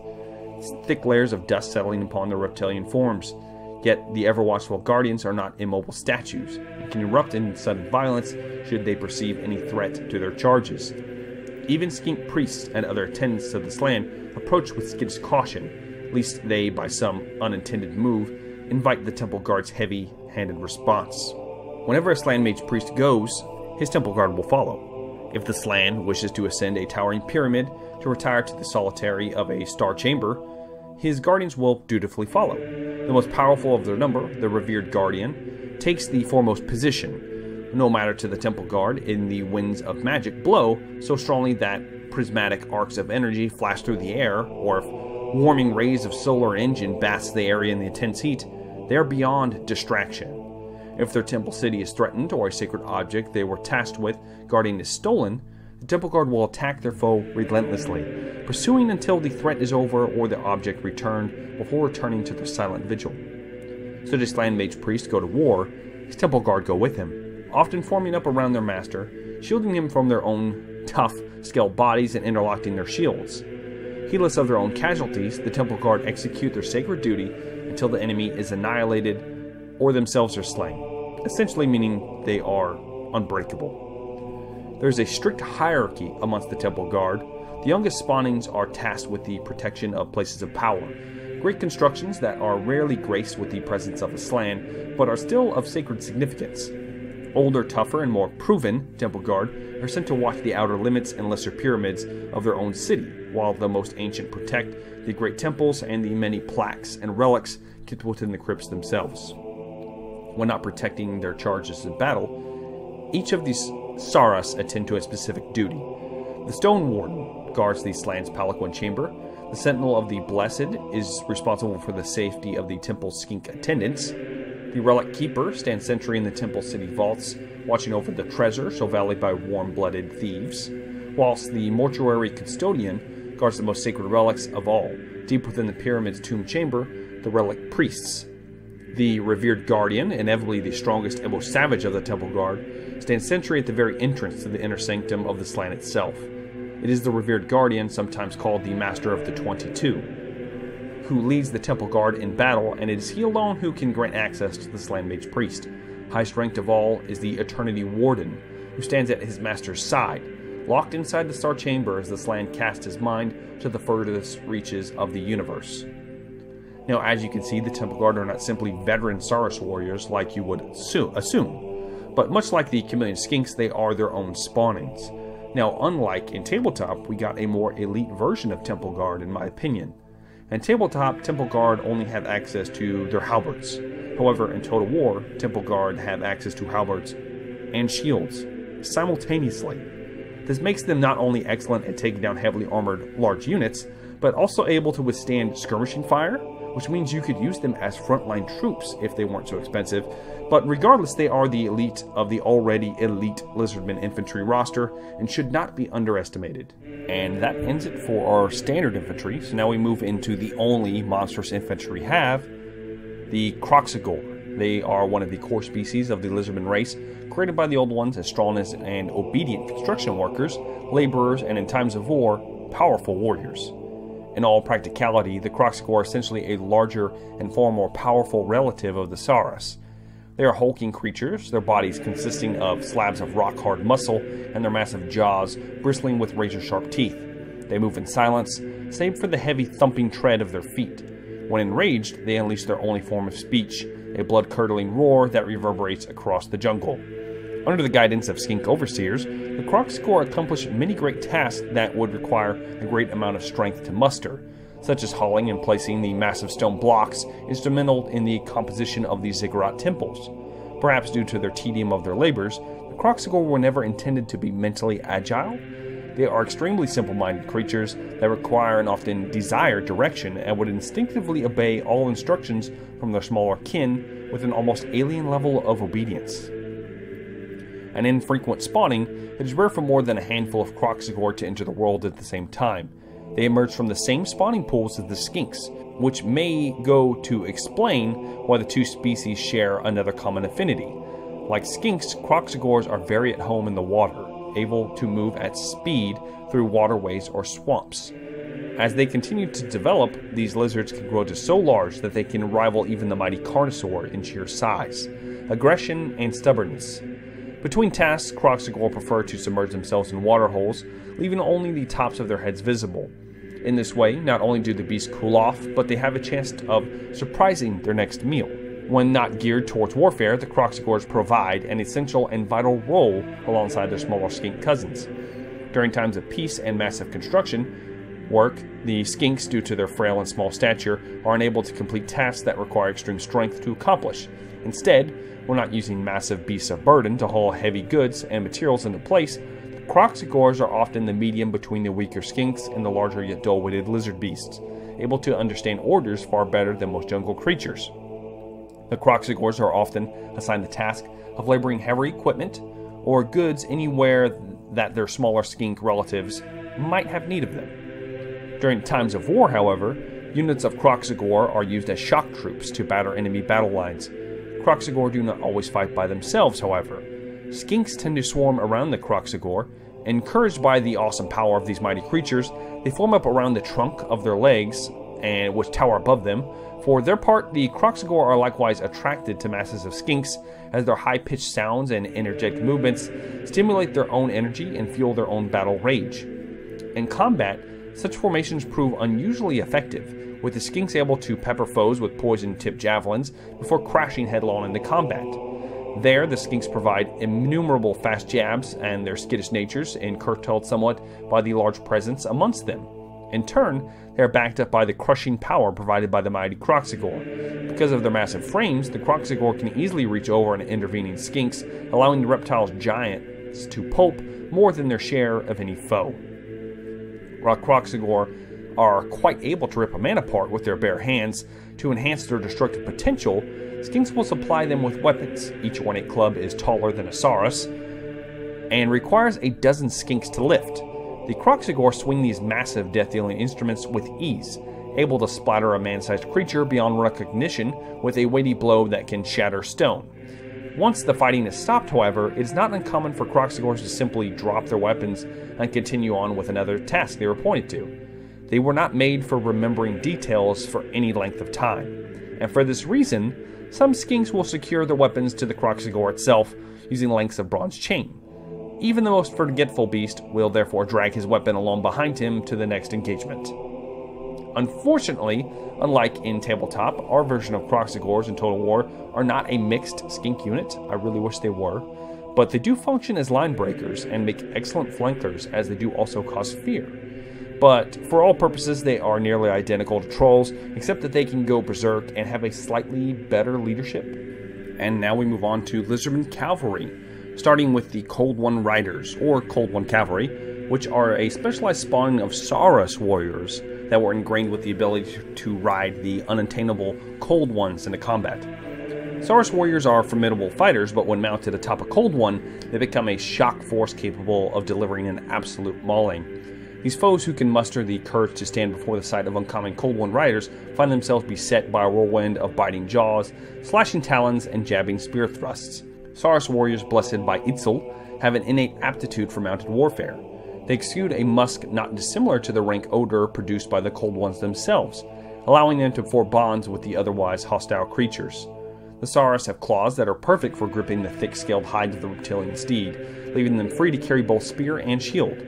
thick layers of dust settling upon their reptilian forms. Yet the ever-watchful guardians are not immobile statues and can erupt in sudden violence should they perceive any threat to their charges. Even skink priests and other attendants of the Slann approach with skittish caution, lest they, by some unintended move, invite the Temple Guard's heavy-handed response. Whenever a Slann Mage Priest goes, his Temple Guard will follow. If the Slann wishes to ascend a towering pyramid to retire to the solitary of a star chamber, his guardians will dutifully follow. The most powerful of their number, the revered guardian, takes the foremost position, no matter to the Temple Guard, in the winds of magic blow so strongly that prismatic arcs of energy flash through the air, or if warming rays of Solar Engine bask the area in the intense heat, they are beyond distraction. If their temple city is threatened or a sacred object they were tasked with guarding is stolen, the Temple Guard will attack their foe relentlessly, pursuing until the threat is over or the object returned before returning to their silent vigil. So the Slann Mage Priest go to war, his Temple Guard go with him, often forming up around their master, shielding him from their own tough, scaled bodies and interlocking their shields. Heedless of their own casualties, the Temple Guard execute their sacred duty until the enemy is annihilated or themselves are slain, essentially meaning they are unbreakable. There is a strict hierarchy amongst the Temple Guard. The youngest spawnings are tasked with the protection of places of power, great constructions that are rarely graced with the presence of a Slann, but are still of sacred significance. Older, tougher, and more proven Temple Guard are sent to watch the outer limits and lesser pyramids of their own city, while the most ancient protect the great temples and the many plaques and relics kept within the crypts themselves. When not protecting their charges in battle, each of these Saurus attend to a specific duty. The Stone Warden guards the Slann's Palanquin Chamber. The Sentinel of the Blessed is responsible for the safety of the Temple Skink attendants. The Relic Keeper stands sentry in the Temple City vaults, watching over the treasure so valued by warm-blooded thieves, whilst the Mortuary Custodian guards the most sacred relics of all. Deep within the Pyramid's Tomb Chamber, the Relic Priests. The Revered Guardian, inevitably the strongest and most savage of the Temple Guard, stands sentry at the very entrance to the inner sanctum of the Slann itself. It is the Revered Guardian, sometimes called the Master of the Twenty-Two, who leads the Temple Guard in battle, and it is he alone who can grant access to the Slann Mage Priest. Highest ranked of all is the Eternity Warden, who stands at his master's side, locked inside the Star Chamber as the Slann casts his mind to the furthest reaches of the universe. Now, as you can see, the Temple Guard are not simply veteran Saurus warriors like you would assume, but much like the Chameleon Skinks, they are their own spawnings. Now, unlike in Tabletop, we got a more elite version of Temple Guard, in my opinion. In Tabletop, Temple Guard only have access to their halberds. However, in Total War, Temple Guard have access to halberds and shields simultaneously. This makes them not only excellent at taking down heavily armored large units, but also able to withstand skirmishing fire, which means you could use them as frontline troops if they weren't so expensive, but regardless, they are the elite of the already elite Lizardmen infantry roster and should not be underestimated. And that ends it for our standard infantry, so now we move into the only monstrous infantry we have, the Kroxigor. They are one of the core species of the Lizardmen race, created by the Old Ones as strong and obedient construction workers, laborers, and in times of war, powerful warriors. In all practicality, the Kroxigor are essentially a larger and far more powerful relative of the Saurus. They are hulking creatures, their bodies consisting of slabs of rock-hard muscle and their massive jaws bristling with razor-sharp teeth. They move in silence, save for the heavy thumping tread of their feet. When enraged, they unleash their only form of speech, a blood-curdling roar that reverberates across the jungle. Under the guidance of Skink Overseers, the Kroxigor accomplish many great tasks that would require a great amount of strength to muster, such as hauling and placing the massive stone blocks instrumental in the composition of the ziggurat temples. Perhaps due to their tedium of their labors, the Kroxigor were never intended to be mentally agile. They are extremely simple-minded creatures that require and often desire direction and would instinctively obey all instructions from their smaller kin with an almost alien level of obedience. An infrequent spawning, it is rare for more than a handful of Kroxigor to enter the world at the same time. They emerge from the same spawning pools as the Skinks, which may go to explain why the two species share another common affinity. Like Skinks, Kroxigors are very at home in the water, able to move at speed through waterways or swamps. As they continue to develop, these lizards can grow to so large that they can rival even the mighty Carnosaur in sheer size, aggression, and stubbornness. Between tasks, Kroxigor prefer to submerge themselves in water holes, leaving only the tops of their heads visible. In this way, not only do the beasts cool off, but they have a chance of surprising their next meal. When not geared towards warfare, the Kroxigors provide an essential and vital role alongside their smaller skink cousins. During times of peace and massive construction work, the skinks, due to their frail and small stature, are unable to complete tasks that require extreme strength to accomplish. Instead, when not using massive beasts of burden to haul heavy goods and materials into place, the Kroxigors are often the medium between the weaker skinks and the larger yet dull-witted lizard beasts, able to understand orders far better than most jungle creatures. The Kroxigors are often assigned the task of laboring heavy equipment or goods anywhere that their smaller skink relatives might have need of them. During times of war, however, units of Kroxigor are used as shock troops to batter enemy battle lines. Kroxigor do not always fight by themselves, however. Skinks tend to swarm around the Kroxigor. Encouraged by the awesome power of these mighty creatures, they form up around the trunk of their legs, and which tower above them. For their part, the Kroxigor are likewise attracted to masses of skinks, as their high-pitched sounds and energetic movements stimulate their own energy and fuel their own battle rage. In combat, such formations prove unusually effective, with the skinks able to pepper foes with poison-tipped javelins before crashing headlong into combat. There, the skinks provide innumerable fast jabs, and their skittish natures curtailed somewhat by the large presence amongst them. In turn, they are backed up by the crushing power provided by the mighty Kroxigor. Because of their massive frames, the Kroxigor can easily reach over an intervening skinks, allowing the reptile's giants to pulp more than their share of any foe. While Kroxigor are quite able to rip a man apart with their bare hands to enhance their destructive potential, skinks will supply them with weapons. Each one-eighth club is taller than a Saurus and requires a dozen skinks to lift. The Kroxigor swing these massive death-dealing instruments with ease, able to splatter a man-sized creature beyond recognition with a weighty blow that can shatter stone. Once the fighting is stopped, however, it is not uncommon for Kroxigors to simply drop their weapons and continue on with another task they were appointed to. They were not made for remembering details for any length of time, and for this reason, some skinks will secure their weapons to the Kroxigor itself using lengths of bronze chain. Even the most forgetful beast will therefore drag his weapon along behind him to the next engagement. Unfortunately, unlike in Tabletop, our version of Kroxigors in Total War are not a mixed skink unit. I really wish they were, but they do function as line breakers and make excellent flankers, as they do also cause fear. But for all purposes, they are nearly identical to trolls, except that they can go berserk and have a slightly better leadership. And now we move on to Lizardmen Cavalry, starting with the Cold One Riders, or Cold One Cavalry, which are a specialized spawning of Saurus warriors that were ingrained with the ability to ride the unattainable Cold Ones into combat. Saurus warriors are formidable fighters, but when mounted atop a Cold One, they become a shock force capable of delivering an absolute mauling. These foes who can muster the courage to stand before the sight of uncommon Cold One Riders find themselves beset by a whirlwind of biting jaws, slashing talons, and jabbing spear thrusts. Saurus warriors blessed by Itzil have an innate aptitude for mounted warfare. They exude a musk not dissimilar to the rank odor produced by the Cold Ones themselves, allowing them to form bonds with the otherwise hostile creatures. The Saurus have claws that are perfect for gripping the thick-scaled hides of the reptilian steed, leaving them free to carry both spear and shield.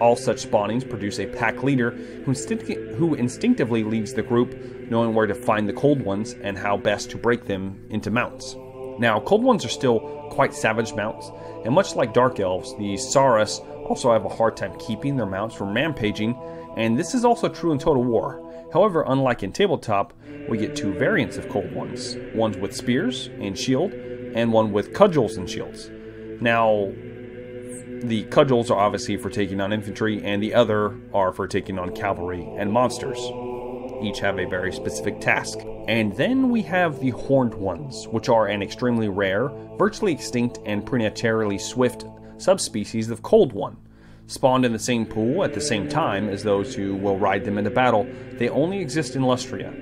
All such spawnings produce a pack leader who, instinct who instinctively leads the group, knowing where to find the Cold Ones and how best to break them into mounts. Now, Cold Ones are still quite savage mounts, and much like Dark Elves, the Saurus also have a hard time keeping their mounts from rampaging, and this is also true in Total War. However, unlike in Tabletop, we get two variants of Cold Ones, ones with spears and shield, and one with cudgels and shields. Now, the cudgels are obviously for taking on infantry, and the other are for taking on cavalry and monsters. Each have a very specific task. And then we have the Horned Ones, which are an extremely rare, virtually extinct, and preternaturally swift subspecies of Cold One. Spawned in the same pool at the same time as those who will ride them into battle, they only exist in Lustria.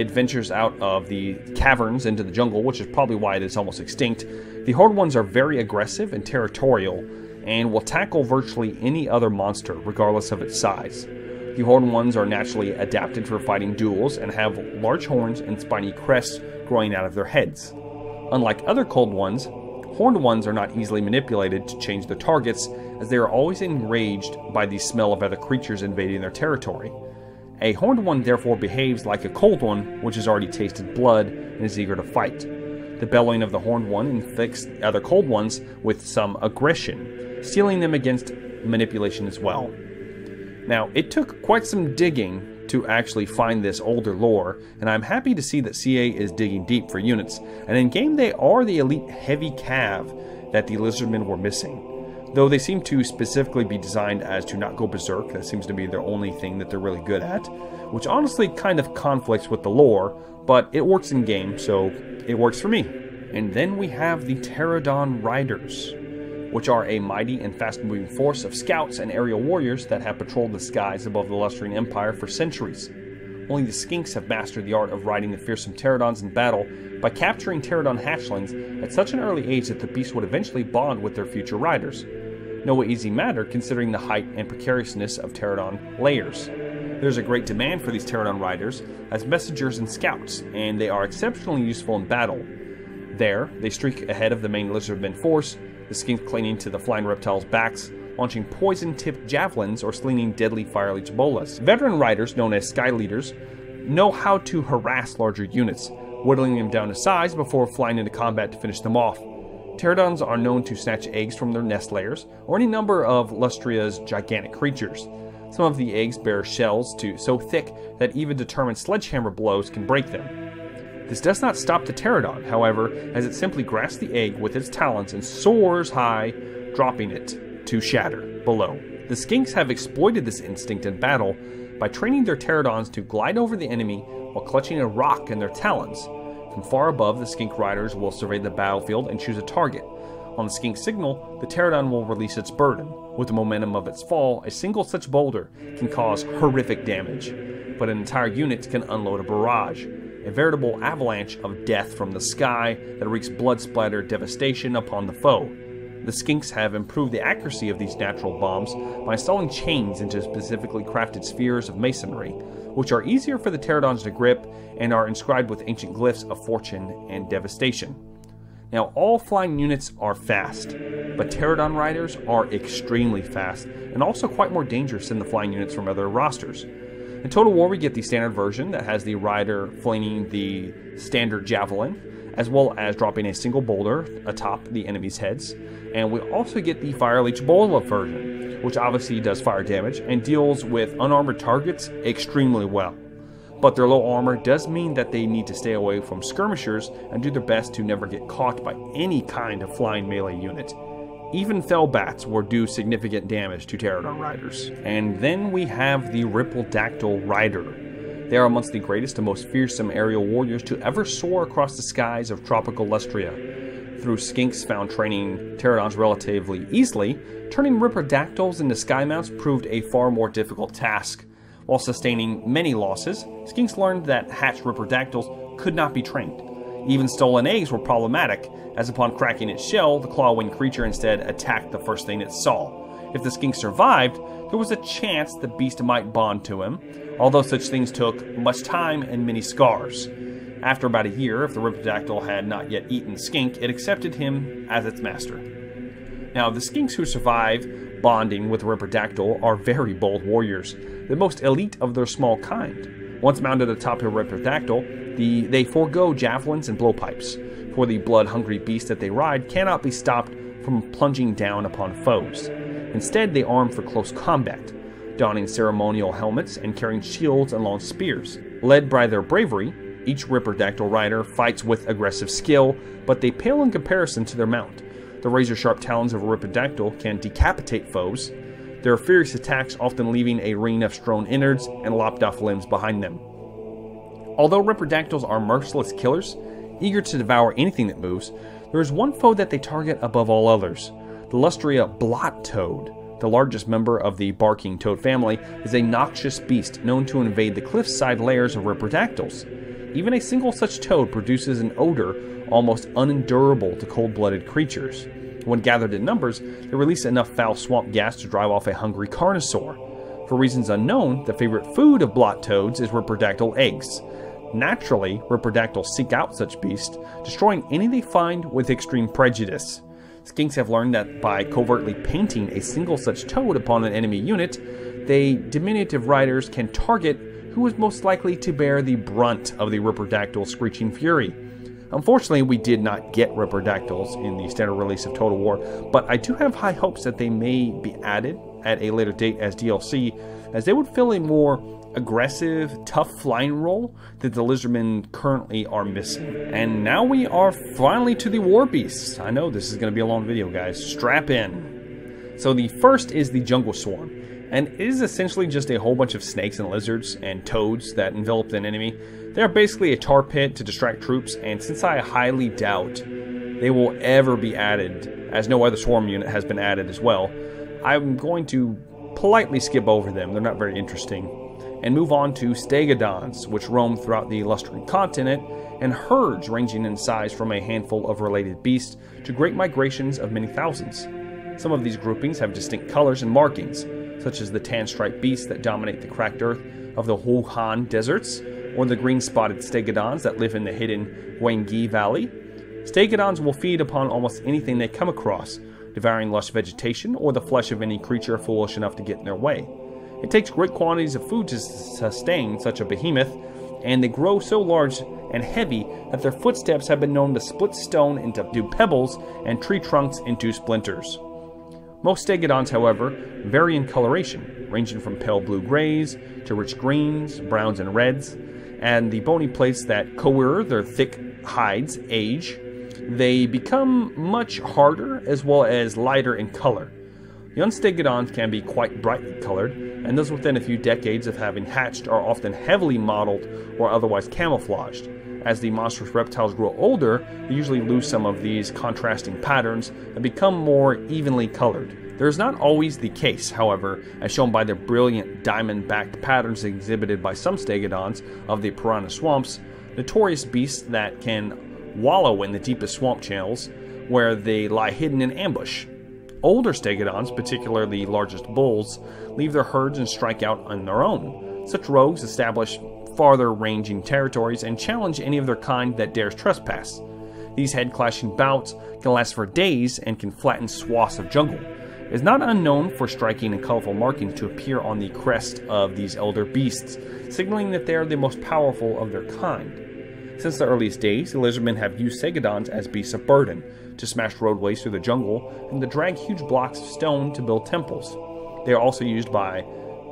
It ventures out of the caverns into the jungle, which is probably why it is almost extinct. The Horned Ones are very aggressive and territorial, and will tackle virtually any other monster, regardless of its size. The Horned Ones are naturally adapted for fighting duels and have large horns and spiny crests growing out of their heads. Unlike other Cold Ones, Horned Ones are not easily manipulated to change their targets, as they are always enraged by the smell of other creatures invading their territory. A Horned One therefore behaves like a Cold One, which has already tasted blood and is eager to fight. The bellowing of the Horned One inflicts other Cold Ones with some aggression, sealing them against manipulation as well. Now, it took quite some digging to actually find this older lore, and I'm happy to see that C A is digging deep for units, and in game they are the elite heavy cav that the Lizardmen were missing. Though they seem to specifically be designed as to not go berserk, that seems to be their only thing that they're really good at, which honestly kind of conflicts with the lore, but it works in game, so it works for me. And then we have the Terradon Riders, which are a mighty and fast-moving force of scouts and aerial warriors that have patrolled the skies above the Lustrian Empire for centuries. Only the Skinks have mastered the art of riding the fearsome Terradons in battle by capturing Terradon hatchlings at such an early age that the beast would eventually bond with their future riders. No easy matter considering the height and precariousness of Terradon layers. There's a great demand for these Terradon riders as messengers and scouts, and they are exceptionally useful in battle. There, they streak ahead of the main Lizardmen force, the Skinks clinging to the flying reptiles' backs, launching poison-tipped javelins or slinging deadly fireleech bolas. Veteran riders, known as Sky Leaders, know how to harass larger units, whittling them down to size before flying into combat to finish them off. Terradons are known to snatch eggs from their nest layers, or any number of Lustria's gigantic creatures. Some of the eggs bear shells too, so thick that even determined sledgehammer blows can break them. This does not stop the Terradon, however, as it simply grasps the egg with its talons and soars high, dropping it to shatter below. The Skinks have exploited this instinct in battle by training their Terradons to glide over the enemy while clutching a rock in their talons. From far above, the Skink Riders will survey the battlefield and choose a target. On the Skink signal, the Terradon will release its burden. With the momentum of its fall, a single such boulder can cause horrific damage, but an entire unit can unload a barrage. A veritable avalanche of death from the sky that wreaks blood-splatter devastation upon the foe. The Skinks have improved the accuracy of these natural bombs by installing chains into specifically crafted spheres of masonry, which are easier for the Terradons to grip and are inscribed with ancient glyphs of fortune and devastation. Now, all flying units are fast, but Terradon Riders are extremely fast and also quite more dangerous than the flying units from other rosters. In Total War, we get the standard version that has the rider flinging the standard javelin, as well as dropping a single boulder atop the enemy's heads. And we also get the fireleech bola version, which obviously does fire damage and deals with unarmored targets extremely well. But their low armor does mean that they need to stay away from skirmishers and do their best to never get caught by any kind of flying melee unit. Even fell bats were due significant damage to Terradon Riders. And then we have the Ripperdactyl Rider. They are amongst the greatest and most fearsome aerial warriors to ever soar across the skies of tropical Lustria. Through Skinks found training Terradons relatively easily, turning Ripperdactyls into sky mounts proved a far more difficult task. While sustaining many losses, Skinks learned that hatched Ripperdactyls could not be trained. Even stolen eggs were problematic, as upon cracking its shell, the claw-winged creature instead attacked the first thing it saw. If the Skink survived, there was a chance the beast might bond to him, although such things took much time and many scars. After about a year, if the Ripperdactyl had not yet eaten the Skink, it accepted him as its master. Now, the Skinks who survive bonding with the Ripperdactyl are very bold warriors, the most elite of their small kind. Once mounted atop a Ripperdactyl, The, they forego javelins and blowpipes, for the blood-hungry beast that they ride cannot be stopped from plunging down upon foes. Instead, they arm for close combat, donning ceremonial helmets and carrying shields and long spears. Led by their bravery, each Ripperdactyl rider fights with aggressive skill, but they pale in comparison to their mount. The razor-sharp talons of a Ripperdactyl can decapitate foes, their furious attacks often leaving a ring of strewn innards and lopped-off limbs behind them. Although Ripperdactyls are merciless killers, eager to devour anything that moves, there is one foe that they target above all others. The Lustria Blot Toad, the largest member of the barking toad family, is a noxious beast known to invade the cliffside layers of Ripperdactyls. Even a single such toad produces an odor almost unendurable to cold-blooded creatures. When gathered in numbers, they release enough foul swamp gas to drive off a hungry Carnosaur. For reasons unknown, the favorite food of Blot Toads is Ripperdactyl eggs. Naturally, Ripperdactyls seek out such beasts, destroying any they find with extreme prejudice. Skinks have learned that by covertly painting a single such toad upon an enemy unit, they diminutive riders can target who was most likely to bear the brunt of the Ripperdactyl's screeching fury. Unfortunately, we did not get Ripperdactyls in the standard release of Total War, but I do have high hopes that they may be added at a later date as D L C, as they would fill a more aggressive, tough flying role that the Lizardmen currently are missing. And now we are finally to the War Beasts. I know this is going to be a long video, guys. Strap in. So the first is the Jungle Swarm. And it is essentially just a whole bunch of snakes and lizards and toads that enveloped an enemy. They are basically a tar pit to distract troops, and since I highly doubt they will ever be added, as no other swarm unit has been added as well, I'm going to politely skip over them. They're not very interesting. And move on to Stegadons, which roam throughout the Lustrian continent, and herds ranging in size from a handful of related beasts to great migrations of many thousands. Some of these groupings have distinct colors and markings, such as the tan-striped beasts that dominate the cracked earth of the Huhan deserts, or the green-spotted Stegadons that live in the hidden Gwangi Valley. Stegadons will feed upon almost anything they come across, devouring lush vegetation or the flesh of any creature foolish enough to get in their way. It takes great quantities of food to sustain such a behemoth, and they grow so large and heavy that their footsteps have been known to split stone into pebbles and tree trunks into splinters. Most Stegadons, however, vary in coloration, ranging from pale blue-grays to rich greens, browns, and reds, and the bony plates that cover their thick hides age. They become much harder as well as lighter in color. Young Stegadons can be quite brightly colored, and those within a few decades of having hatched are often heavily mottled or otherwise camouflaged. As the monstrous reptiles grow older, they usually lose some of these contrasting patterns and become more evenly colored. There is not always the case, however, as shown by the brilliant diamond-backed patterns exhibited by some Stegadons of the Piranha Swamps, notorious beasts that can wallow in the deepest swamp channels where they lie hidden in ambush. Older Stegadons, particularly the largest bulls, leave their herds and strike out on their own. Such rogues establish farther-ranging territories and challenge any of their kind that dares trespass. These head-clashing bouts can last for days and can flatten swaths of jungle. It is not unknown for striking and colorful markings to appear on the crest of these elder beasts, signaling that they are the most powerful of their kind. Since the earliest days, the Lizardmen have used Stegadons as beasts of burden to smash roadways through the jungle and to drag huge blocks of stone to build temples. They are also used by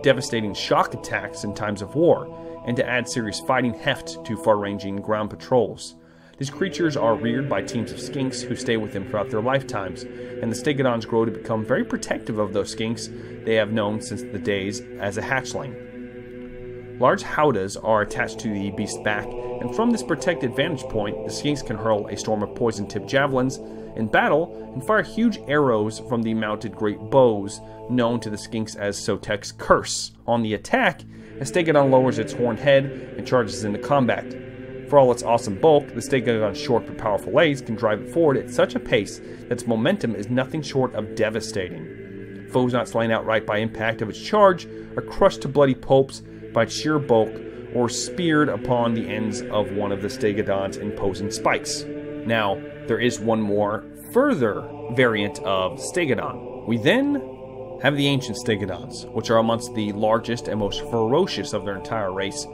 devastating shock attacks in times of war, and to add serious fighting heft to far-ranging ground patrols. These creatures are reared by teams of skinks who stay with them throughout their lifetimes, and the Stegadons grow to become very protective of those skinks they have known since the days as a hatchling. Large howdahs are attached to the beast's back, and from this protected vantage point, the skinks can hurl a storm of poison-tipped javelins in battle and fire huge arrows from the mounted great bows, known to the skinks as Sotek's Curse. On the attack, a Stegadon lowers its horned head and charges into combat. For all its awesome bulk, the Stegadon's short but powerful legs can drive it forward at such a pace that its momentum is nothing short of devastating. Foes not slain outright by impact of its charge are crushed to bloody pulps by its sheer bulk or speared upon the ends of one of the Stegadon's imposing spikes. Now, there is one more further variant of Stegadon. We then have the ancient Stegadons, which are amongst the largest and most ferocious of their entire race.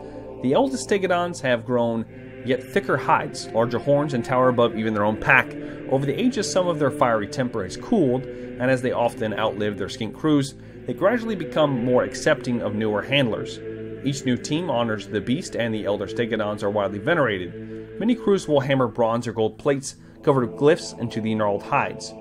The eldest Stegadons have grown yet thicker hides, larger horns, and tower above even their own pack. Over the ages, some of their fiery temper has cooled, and as they often outlive their skink crews, they gradually become more accepting of newer handlers. Each new team honors the beast, and the elder Stegadons are widely venerated. Many crews will hammer bronze or gold plates covered with glyphs into the gnarled hides,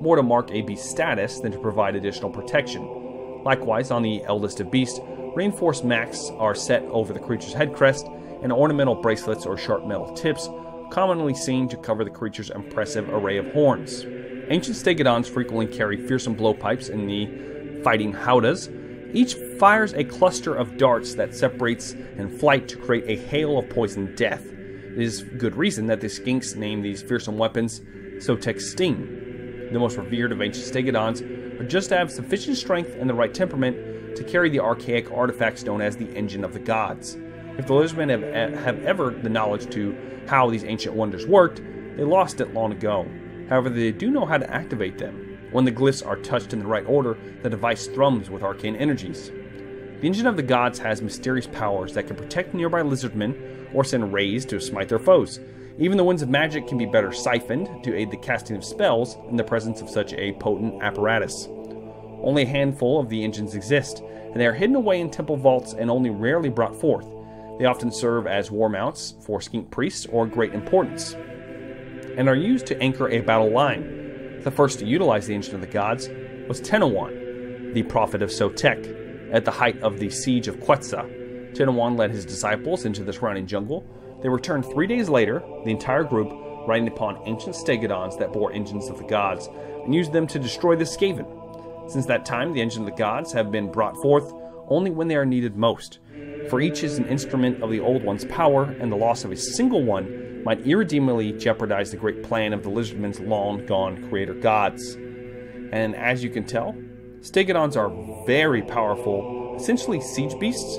more to mark a beast's status than to provide additional protection. Likewise, on the eldest of beasts, reinforced machs are set over the creature's head crest, and ornamental bracelets or sharp metal tips commonly seen to cover the creature's impressive array of horns. Ancient Stegadons frequently carry fearsome blowpipes in the fighting howdahs. Each fires a cluster of darts that separates in flight to create a hail of poison death. It is good reason that the skinks name these fearsome weapons Sotek Sting. The most revered of ancient Stegadons are just to have sufficient strength and the right temperament to carry the archaic artifacts known as the Engine of the Gods. If the Lizardmen have, have ever the knowledge to how these ancient wonders worked, they lost it long ago. However, they do know how to activate them. When the glyphs are touched in the right order, the device thrums with arcane energies. The Engine of the Gods has mysterious powers that can protect nearby Lizardmen or send rays to smite their foes. Even the winds of magic can be better siphoned to aid the casting of spells in the presence of such a potent apparatus. Only a handful of the engines exist, and they are hidden away in temple vaults and only rarely brought forth. They often serve as war mounts for skink priests or great importance, and are used to anchor a battle line. The first to utilize the Engine of the Gods was Tehenhauin, the prophet of Sotek, at the height of the siege of Quetzah. Tehenhauin led his disciples into the surrounding jungle. They returned three days later, the entire group riding upon ancient Stegadons that bore Engines of the Gods, and used them to destroy the Skaven. Since that time, the Engine of the Gods have been brought forth only when they are needed most, for each is an instrument of the Old One's power, and the loss of a single one might irredeemably jeopardize the great plan of the Lizardmen's long-gone creator gods. And as you can tell, Stegadons are very powerful, essentially siege beasts.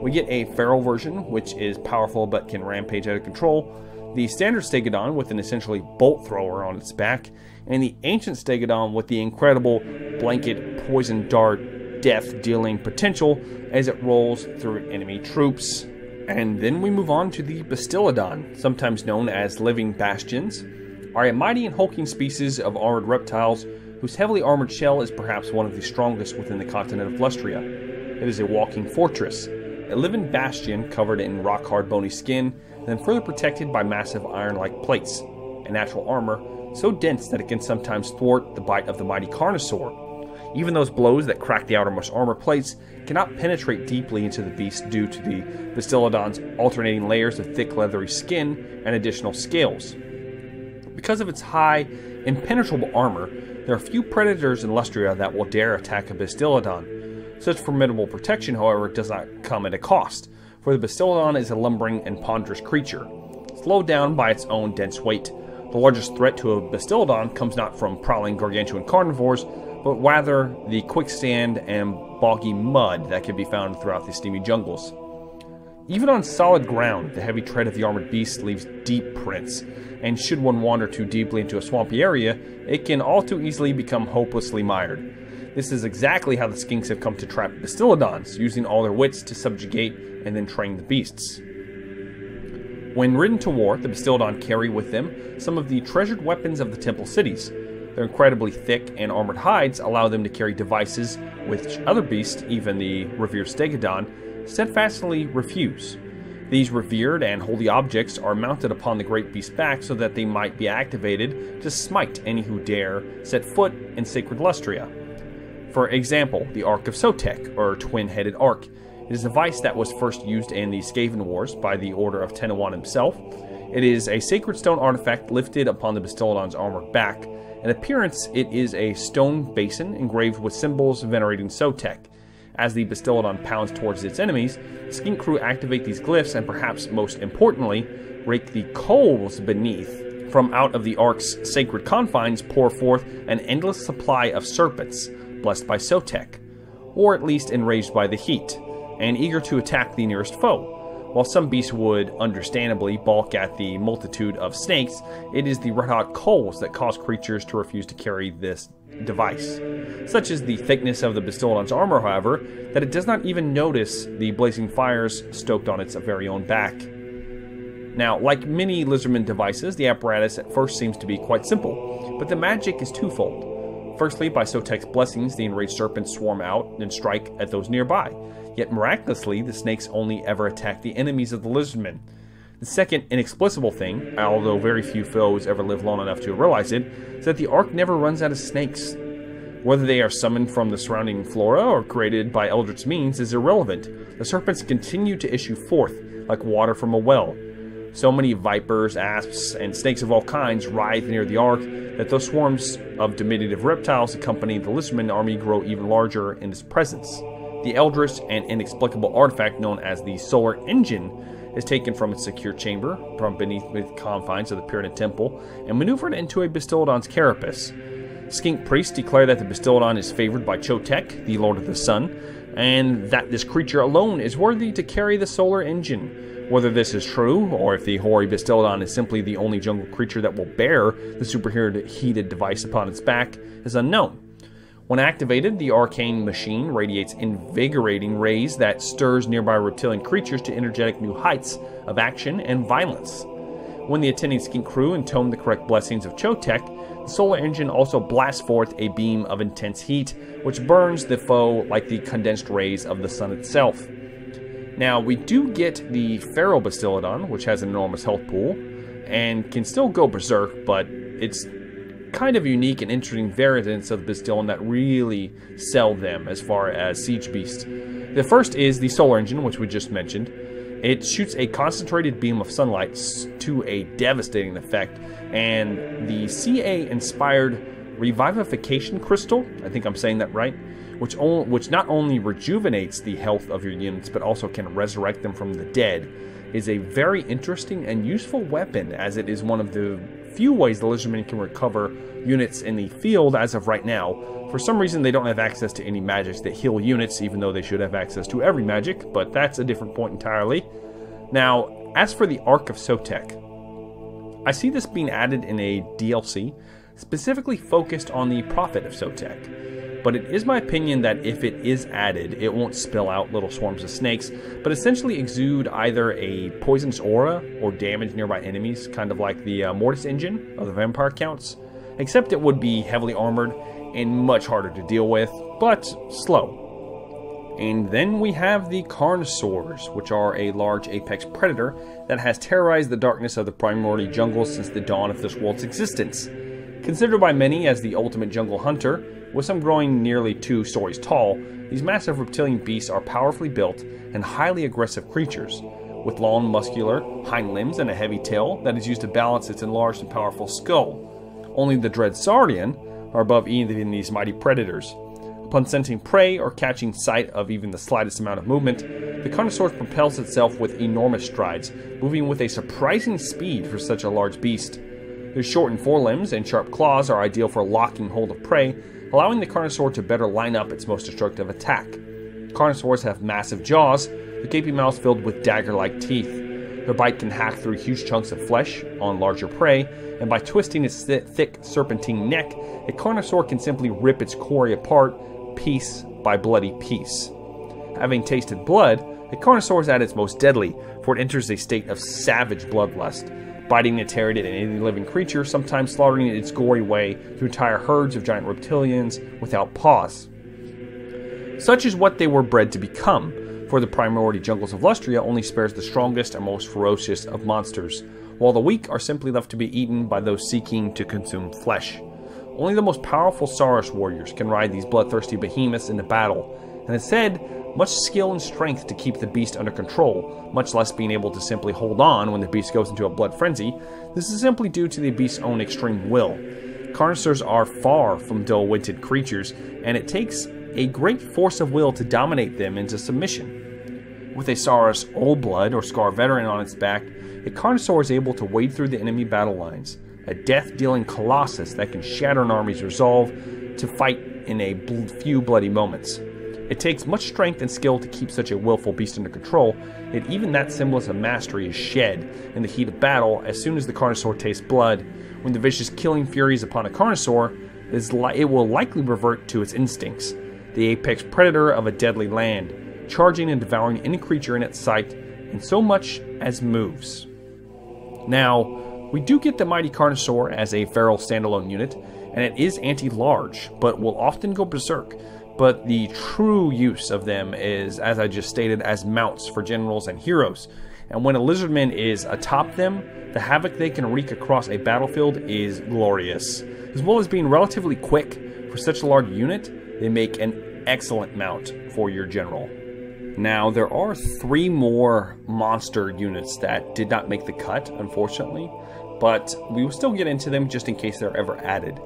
We get a feral version, which is powerful but can rampage out of control, the standard Stegadon with an essentially bolt thrower on its back, and the ancient Stegadon with the incredible blanket poison dart death-dealing potential as it rolls through enemy troops. And then we move on to the Bastiladon, sometimes known as living bastions, are a mighty and hulking species of armored reptiles whose heavily armored shell is perhaps one of the strongest within the continent of Lustria. It is a walking fortress, a living bastion covered in rock-hard bony skin, and then further protected by massive iron-like plates, a natural armor so dense that it can sometimes thwart the bite of the mighty Carnosaur. Even those blows that crack the outermost armor plates cannot penetrate deeply into the beast due to the Bastiladon's alternating layers of thick leathery skin and additional scales. Because of its high, impenetrable armor, there are few predators in Lustria that will dare attack a Bastiladon. Such formidable protection, however, does not come at a cost, for the Bastiladon is a lumbering and ponderous creature, slowed down by its own dense weight. The largest threat to a Bastiladon comes not from prowling gargantuan carnivores, but rather the quicksand and boggy mud that can be found throughout the steamy jungles. Even on solid ground, the heavy tread of the armored beast leaves deep prints, and should one wander too deeply into a swampy area, it can all too easily become hopelessly mired. This is exactly how the skinks have come to trap Bastiladons, using all their wits to subjugate and then train the beasts. When ridden to war, the Bastiladon carry with them some of the treasured weapons of the temple cities. Their incredibly thick and armored hides allow them to carry devices which other beasts, even the revered Stegadon, steadfastly refuse. These revered and holy objects are mounted upon the great beast's back so that they might be activated to smite any who dare set foot in sacred Lustria. For example, the Ark of Sotek, or Twin-Headed Ark, is a device that was first used in the Skaven Wars by the Order of Tehenhauin himself. It is a sacred stone artifact lifted upon the Bastiladon's armored back. In appearance, it is a stone basin engraved with symbols venerating Sotek. As the Bastiladon pounds towards its enemies, the Skink crew activate these glyphs and, perhaps most importantly, rake the coals beneath. From out of the Ark's sacred confines pour forth an endless supply of serpents, blessed by Sotek, or at least enraged by the heat, and eager to attack the nearest foe. While some beasts would, understandably, balk at the multitude of snakes, it is the red-hot coals that cause creatures to refuse to carry this device. Such is the thickness of the Bastiladon's armor, however, that it does not even notice the blazing fires stoked on its very own back. Now, like many Lizardmen devices, the apparatus at first seems to be quite simple, but the magic is twofold. Firstly, by Sotek's blessings, the enraged serpents swarm out and strike at those nearby, yet miraculously, the snakes only ever attack the enemies of the Lizardmen. The second inexplicable thing, although very few foes ever live long enough to realize it, is that the Ark never runs out of snakes. Whether they are summoned from the surrounding flora or created by eldritch means is irrelevant. The serpents continue to issue forth, like water from a well. So many vipers, asps, and snakes of all kinds writhe near the Ark that those swarms of diminutive reptiles accompanying the Lizardmen army grow even larger in its presence. The eldritch and inexplicable artifact known as the Solar Engine is taken from its secure chamber from beneath the confines of the Pyramid Temple and maneuvered into a Bastiladon's carapace. Skink priests declare that the Bastiladon is favored by Chotek, the Lord of the Sun, and that this creature alone is worthy to carry the Solar Engine. Whether this is true, or if the hoary Bastiladon is simply the only jungle creature that will bear the superheated device upon its back, is unknown. When activated, the arcane machine radiates invigorating rays that stirs nearby reptilian creatures to energetic new heights of action and violence. When the attending skink crew intone the correct blessings of Sotek, the solar engine also blasts forth a beam of intense heat, which burns the foe like the condensed rays of the sun itself. Now, we do get the Feral Bastiladon, which has an enormous health pool, and can still go berserk, but it's kind of unique and interesting variants of Bastillon that really sell them as far as siege beasts. The first is the solar engine, which we just mentioned. It shoots a concentrated beam of sunlight to a devastating effect, and the C A-inspired revivification crystal, I think I'm saying that right, which, on, which not only rejuvenates the health of your units, but also can resurrect them from the dead, is a very interesting and useful weapon, as it is one of the few ways the Lizardmen can recover units in the field as of right now. For some reason, they don't have access to any magics that heal units, even though they should have access to every magic, but that's a different point entirely. Now, as for the Ark of Sotek, I see this being added in a D L C, specifically focused on the Prophet of Sotek. But it is my opinion that if it is added, it won't spill out little swarms of snakes, but essentially exude either a poisonous aura or damage nearby enemies, kind of like the uh, Mortis engine of the Vampire Counts, except it would be heavily armored and much harder to deal with, but slow. And then we have the Carnosaurs, which are a large apex predator that has terrorized the darkness of the primordial jungle since the dawn of this world's existence. Considered by many as the ultimate jungle hunter, with some growing nearly two stories tall, these massive reptilian beasts are powerfully built and highly aggressive creatures, with long, muscular hind limbs and a heavy tail that is used to balance its enlarged and powerful skull. Only the dread Saurian are above even these mighty predators. Upon sensing prey or catching sight of even the slightest amount of movement, the Carnosaurus propels itself with enormous strides, moving with a surprising speed for such a large beast. Their shortened forelimbs and sharp claws are ideal for locking hold of prey, allowing the Carnosaur to better line up its most destructive attack. Carnosaurs have massive jaws, their gaping mouths filled with dagger-like teeth. Their bite can hack through huge chunks of flesh on larger prey, and by twisting its th thick serpentine neck, a Carnosaur can simply rip its quarry apart piece by bloody piece. Having tasted blood, a Carnosaur is at its most deadly, for it enters a state of savage bloodlust, biting the Terradon and any living creature, sometimes slaughtering its gory way through entire herds of giant reptilians without pause. Such is what they were bred to become, for the primordial jungles of Lustria only spares the strongest and most ferocious of monsters, while the weak are simply left to be eaten by those seeking to consume flesh. Only the most powerful Saurus warriors can ride these bloodthirsty behemoths into battle, and it's said much skill and strength to keep the beast under control, much less being able to simply hold on when the beast goes into a blood frenzy. This is simply due to the beast's own extreme will. Carnosaurs are far from dull-witted creatures, and it takes a great force of will to dominate them into submission. With a Saurus Old Blood or Scar Veteran on its back, a Carnosaur is able to wade through the enemy battle lines, a death-dealing colossus that can shatter an army's resolve to fight in a bl- few bloody moments. It takes much strength and skill to keep such a willful beast under control, yet even that semblance of mastery is shed in the heat of battle as soon as the Carnosaur tastes blood. When the vicious killing furies upon a Carnosaur, it will likely revert to its instincts, the apex predator of a deadly land, charging and devouring any creature in its sight, and so much as moves. Now, we do get the mighty Carnosaur as a feral standalone unit, and it is anti-large, but will often go berserk. But the true use of them is, as I just stated, as mounts for generals and heroes. And when a Lizardman is atop them, the havoc they can wreak across a battlefield is glorious. As well as being relatively quick, for such a large unit, they make an excellent mount for your general. Now, there are three more monster units that did not make the cut, unfortunately, but we will still get into them just in case they're ever added.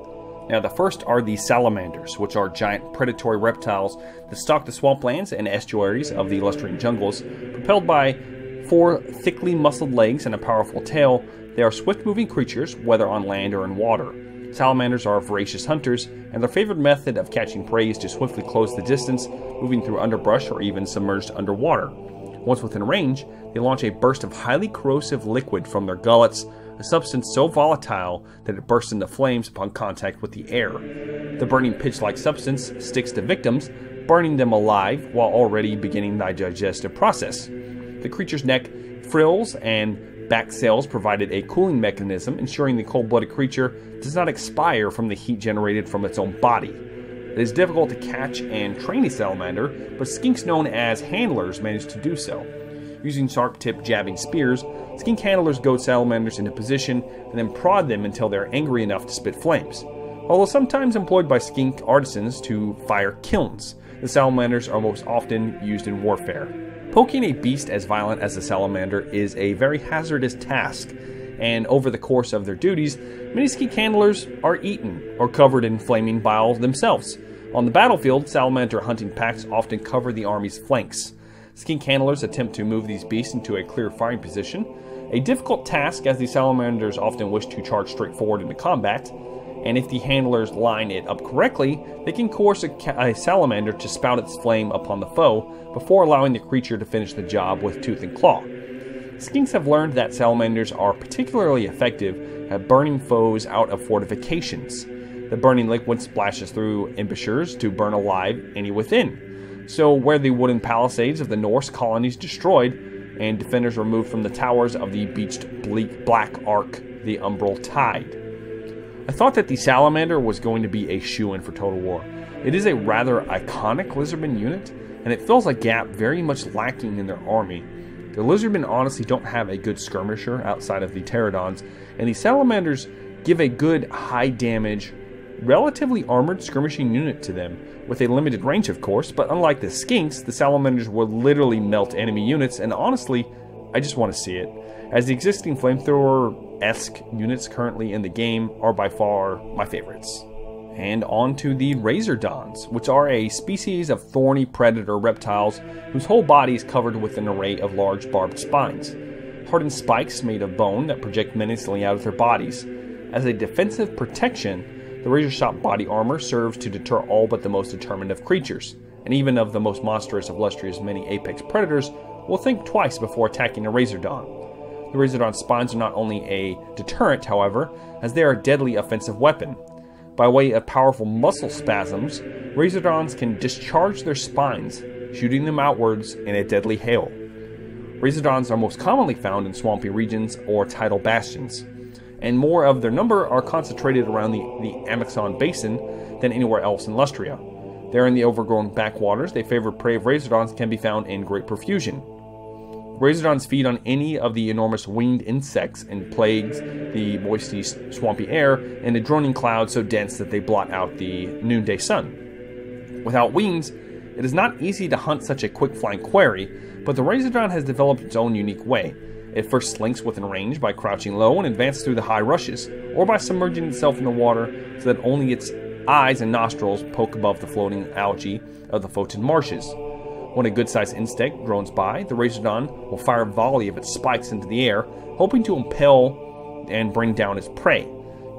Now, the first are the Salamanders, which are giant predatory reptiles that stalk the swamplands and estuaries of the Lustrian jungles. Propelled by four thickly muscled legs and a powerful tail, they are swift-moving creatures, whether on land or in water. Salamanders are voracious hunters, and their favorite method of catching prey is to swiftly close the distance, moving through underbrush or even submerged underwater. Once within range, they launch a burst of highly corrosive liquid from their gullets, a substance so volatile that it bursts into flames upon contact with the air. The burning pitch-like substance sticks to victims, burning them alive while already beginning the digestive process. The creature's neck, frills, and back sails provided a cooling mechanism, ensuring the cold-blooded creature does not expire from the heat generated from its own body. It is difficult to catch and train a salamander, but skinks known as handlers manage to do so. Using sharp-tipped jabbing spears, skink handlers goad salamanders into position and then prod them until they are angry enough to spit flames. Although sometimes employed by skink artisans to fire kilns, the salamanders are most often used in warfare. Poking a beast as violent as a salamander is a very hazardous task, and over the course of their duties, many skink handlers are eaten or covered in flaming bile themselves. On the battlefield, salamander hunting packs often cover the army's flanks. Skink handlers attempt to move these beasts into a clear firing position, a difficult task as the salamanders often wish to charge straight forward into combat, and if the handlers line it up correctly, they can coerce a, a salamander to spout its flame upon the foe before allowing the creature to finish the job with tooth and claw. Skinks have learned that salamanders are particularly effective at burning foes out of fortifications. The burning liquid splashes through embouchures to burn alive any within. So where the wooden palisades of the Norse colonies destroyed and defenders removed from the towers of the beached bleak black ark, the Umbral Tide. I thought that the salamander was going to be a shoo-in for Total War. It is a rather iconic Lizardmen unit, and it fills a gap very much lacking in their army. The Lizardmen honestly don't have a good skirmisher outside of the Terradons, and the salamanders give a good high damage, relatively armored skirmishing unit to them, with a limited range of course, but unlike the skinks, the salamanders will literally melt enemy units, and honestly, I just want to see it, as the existing flamethrower-esque units currently in the game are by far my favorites. And on to the Razordons, which are a species of thorny predator reptiles whose whole body is covered with an array of large barbed spines, hardened spikes made of bone that project menacingly out of their bodies. As a defensive protection, the razor sharp body armor serves to deter all but the most determined of creatures, and even of the most monstrous of Lustria's many apex predators will think twice before attacking a Razordon. The Razordon's spines are not only a deterrent, however, as they are a deadly offensive weapon. By way of powerful muscle spasms, Razordons can discharge their spines, shooting them outwards in a deadly hail. Razordons are most commonly found in swampy regions or tidal bastions, and more of their number are concentrated around the, the Amazon basin than anywhere else in Lustria. There in the overgrown backwaters, they favored prey of Razordons can be found in great profusion. Razordons feed on any of the enormous winged insects and plagues the moisty, swampy air in a droning cloud so dense that they blot out the noonday sun. Without wings, it is not easy to hunt such a quick-flying quarry, but the Razordon has developed its own unique way. It first slinks within range by crouching low and advances through the high rushes, or by submerging itself in the water so that only its eyes and nostrils poke above the floating algae of the Foten marshes. When a good-sized insect drones by, the Razordon will fire a volley of its spikes into the air, hoping to impel and bring down its prey.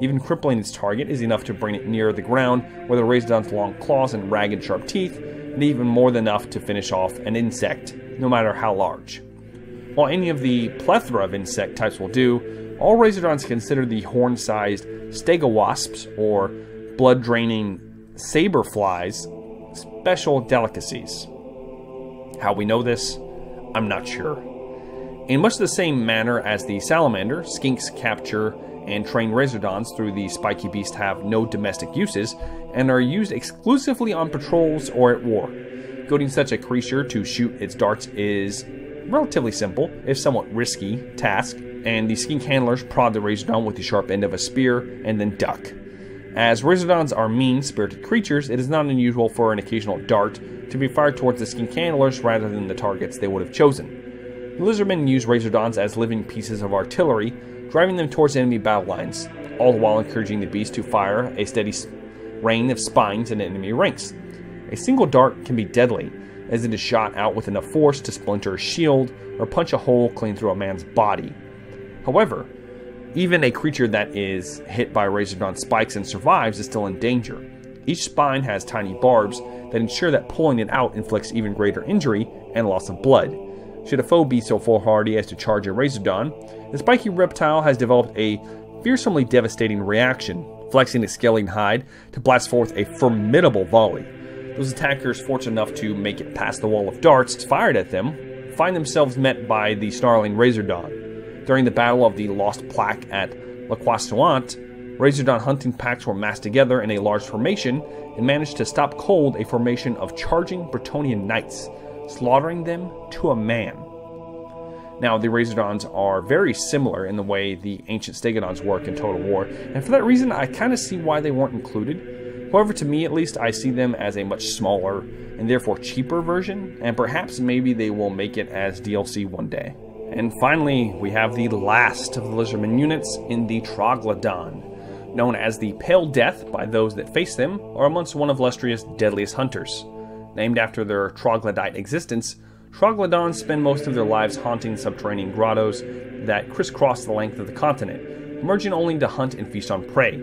Even crippling its target is enough to bring it near the ground, where the Razordon's long claws and ragged sharp teeth, and even more than enough to finish off an insect, no matter how large. While any of the plethora of insect types will do, all Razordons consider the horn-sized Stegawasps or blood-draining saber flies special delicacies. How we know this? I'm not sure. In much the same manner as the salamander, skinks capture and train Razordons through the spiky beast have no domestic uses and are used exclusively on patrols or at war. Goading such a creature to shoot its darts is relatively simple, if somewhat risky, task, and the skink handlers prod the Razordon with the sharp end of a spear and then duck. As Razordons are mean-spirited creatures, it is not unusual for an occasional dart to be fired towards the skink handlers rather than the targets they would have chosen. The Lizardmen use Razordons as living pieces of artillery, driving them towards enemy battle lines, all while encouraging the beast to fire a steady rain of spines in enemy ranks. A single dart can be deadly, as it is shot out with enough force to splinter a shield or punch a hole clean through a man's body. However, even a creature that is hit by Razordon spikes and survives is still in danger. Each spine has tiny barbs that ensure that pulling it out inflicts even greater injury and loss of blood. should a foe be so foolhardy as to charge a Razordon, the spiky reptile has developed a fearsomely devastating reaction, flexing its scaling hide to blast forth a formidable volley. Those attackers, fortunate enough to make it past the wall of darts fired at them, find themselves met by the snarling Razordon. During the Battle of the Lost Plaque at La Croissante, Razordon hunting packs were massed together in a large formation and managed to stop cold a formation of charging Bretonian knights, slaughtering them to a man. Now, the Razordons are very similar in the way the ancient Stegadons work in Total War, and for that reason I kind of see why they weren't included. However, to me at least, I see them as a much smaller and therefore cheaper version, and perhaps maybe they will make it as D L C one day. And finally, we have the last of the Lizardmen units in the Troglodon. Known as the Pale Death by those that face them, are amongst one of Lustria's deadliest hunters. Named after their troglodyte existence, Troglodons spend most of their lives haunting subterranean grottos that crisscross the length of the continent, emerging only to hunt and feast on prey.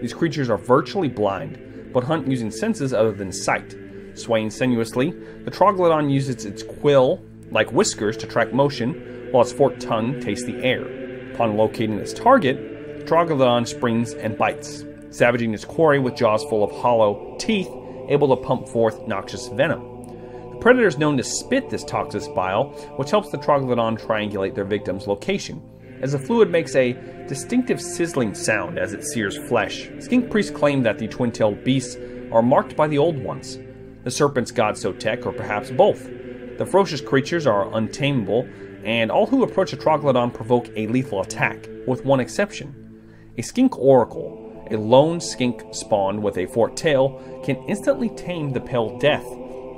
These creatures are virtually blind, but hunt using senses other than sight. Swaying sinuously, the Troglodon uses its quill, like whiskers, to track motion, while its forked tongue tastes the air. Upon locating its target, Troglodon springs and bites, savaging its quarry with jaws full of hollow teeth, able to pump forth noxious venom. The predator is known to spit this toxic bile, which helps the Troglodon triangulate their victim's location, as the fluid makes a distinctive sizzling sound as it sears flesh. Skink Priest claimed that the twin-tailed beasts are marked by the Old Ones, the serpent's god Sotek, or perhaps both. The ferocious creatures are untamable, and all who approach a Troglodon provoke a lethal attack, with one exception. A Skink Oracle, a lone skink spawned with a forked tail, can instantly tame the Pale Death,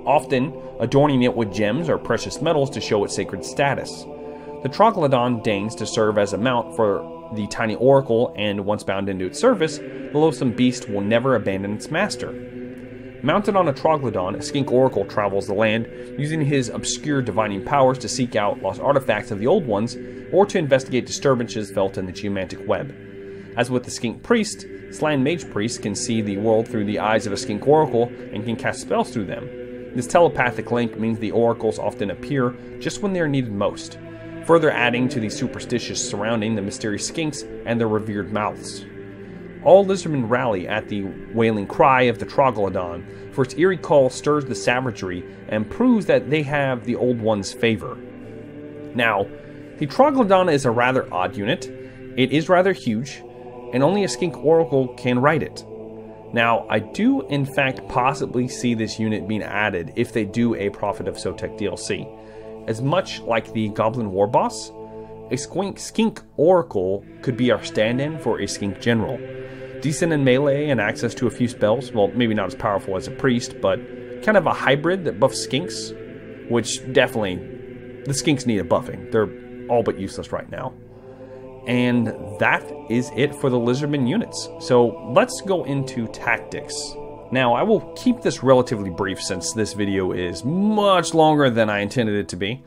often adorning it with gems or precious metals to show its sacred status. The Troglodon deigns to serve as a mount for the tiny Oracle, and once bound into its service, the loathsome beast will never abandon its master. Mounted on a Troglodon, a Skink Oracle travels the land, using his obscure divining powers to seek out lost artifacts of the Old Ones, or to investigate disturbances felt in the geomantic web. As with the Skink Priest, Slann Mage Priest can see the world through the eyes of a Skink Oracle and can cast spells through them. This telepathic link means the oracles often appear just when they are needed most, further adding to the superstitious surrounding the mysterious skinks and their revered mouths. All Lizardmen rally at the wailing cry of the Troglodon, for its eerie call stirs the savagery and proves that they have the Old One's favor. Now, the Troglodon is a rather odd unit. It is rather huge, and only a Skink Oracle can ride it. Now, I do in fact possibly see this unit being added if they do a Prophet of Sotek D L C. As much like the Goblin War Boss, a Skink, skink Oracle could be our stand-in for a Skink General. Decent in melee and access to a few spells, well, maybe not as powerful as a Priest, but kind of a hybrid that buffs Skinks, which definitely, the Skinks need a buffing. They're all but useless right now. And that is it for the Lizardmen units. So let's go into tactics. Now, I will keep this relatively brief since this video is much longer than I intended it to be.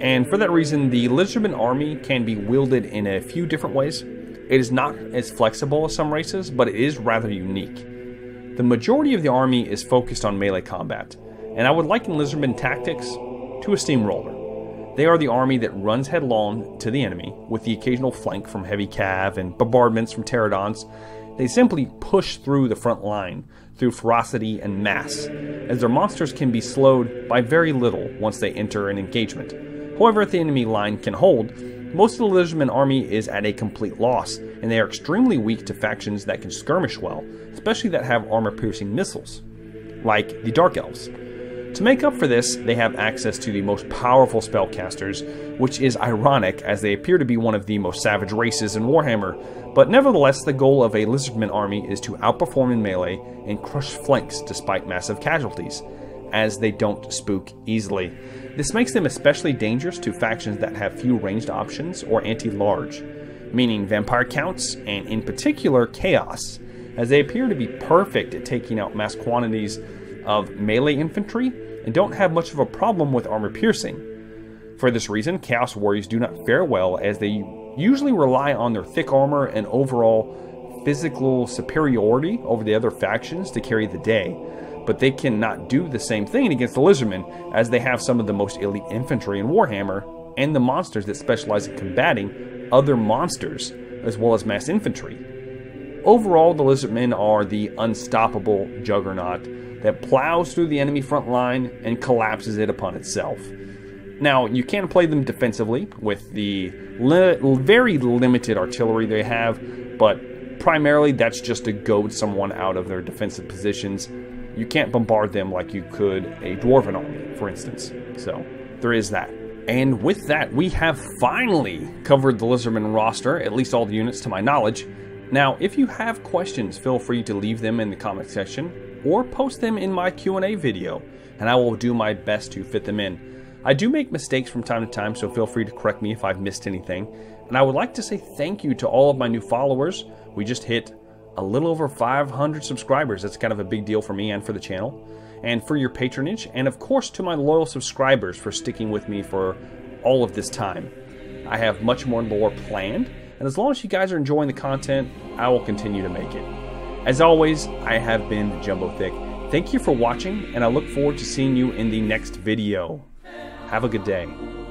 And for that reason, the Lizardmen army can be wielded in a few different ways. It is not as flexible as some races, but it is rather unique. The majority of the army is focused on melee combat, and I would liken Lizardmen tactics to a steamroller. They are the army that runs headlong to the enemy, with the occasional flank from heavy cav and bombardments from Terradons. They simply push through the front line, through ferocity and mass, as their monsters can be slowed by very little once they enter an engagement. However, if the enemy line can hold, most of the Lizardmen army is at a complete loss, and they are extremely weak to factions that can skirmish well, especially that have armor-piercing missiles, like the Dark Elves. To make up for this, they have access to the most powerful spellcasters, which is ironic as they appear to be one of the most savage races in Warhammer, but nevertheless the goal of a Lizardmen army is to outperform in melee and crush flanks despite massive casualties, as they don't spook easily. This makes them especially dangerous to factions that have few ranged options or anti-large, meaning vampire counts and in particular chaos, as they appear to be perfect at taking out mass quantities of melee infantry and don't have much of a problem with armor piercing. For this reason, Chaos Warriors do not fare well as they usually rely on their thick armor and overall physical superiority over the other factions to carry the day, but they cannot do the same thing against the Lizardmen, as they have some of the most elite infantry in Warhammer, and the monsters that specialize in combating other monsters, as well as mass infantry. Overall, the Lizardmen are the unstoppable juggernaut that plows through the enemy front line and collapses it upon itself. Now, you can play them defensively with the li very limited artillery they have, but primarily that's just to goad someone out of their defensive positions. You can't bombard them like you could a Dwarven army, for instance. So, there is that. And with that, we have finally covered the Lizardmen roster, at least all the units to my knowledge. Now, if you have questions, feel free to leave them in the comment section or post them in my Q and A video, and I will do my best to fit them in. I do make mistakes from time to time, so feel free to correct me if I've missed anything. And I would like to say thank you to all of my new followers. We just hit a little over five hundred subscribers. That's kind of a big deal for me and for the channel, and for your patronage, and of course to my loyal subscribers for sticking with me for all of this time. I have much more lore planned, and as long as you guys are enjoying the content, I will continue to make it. As always, I have been Jumbo Thick. Thank you for watching, and I look forward to seeing you in the next video. Have a good day.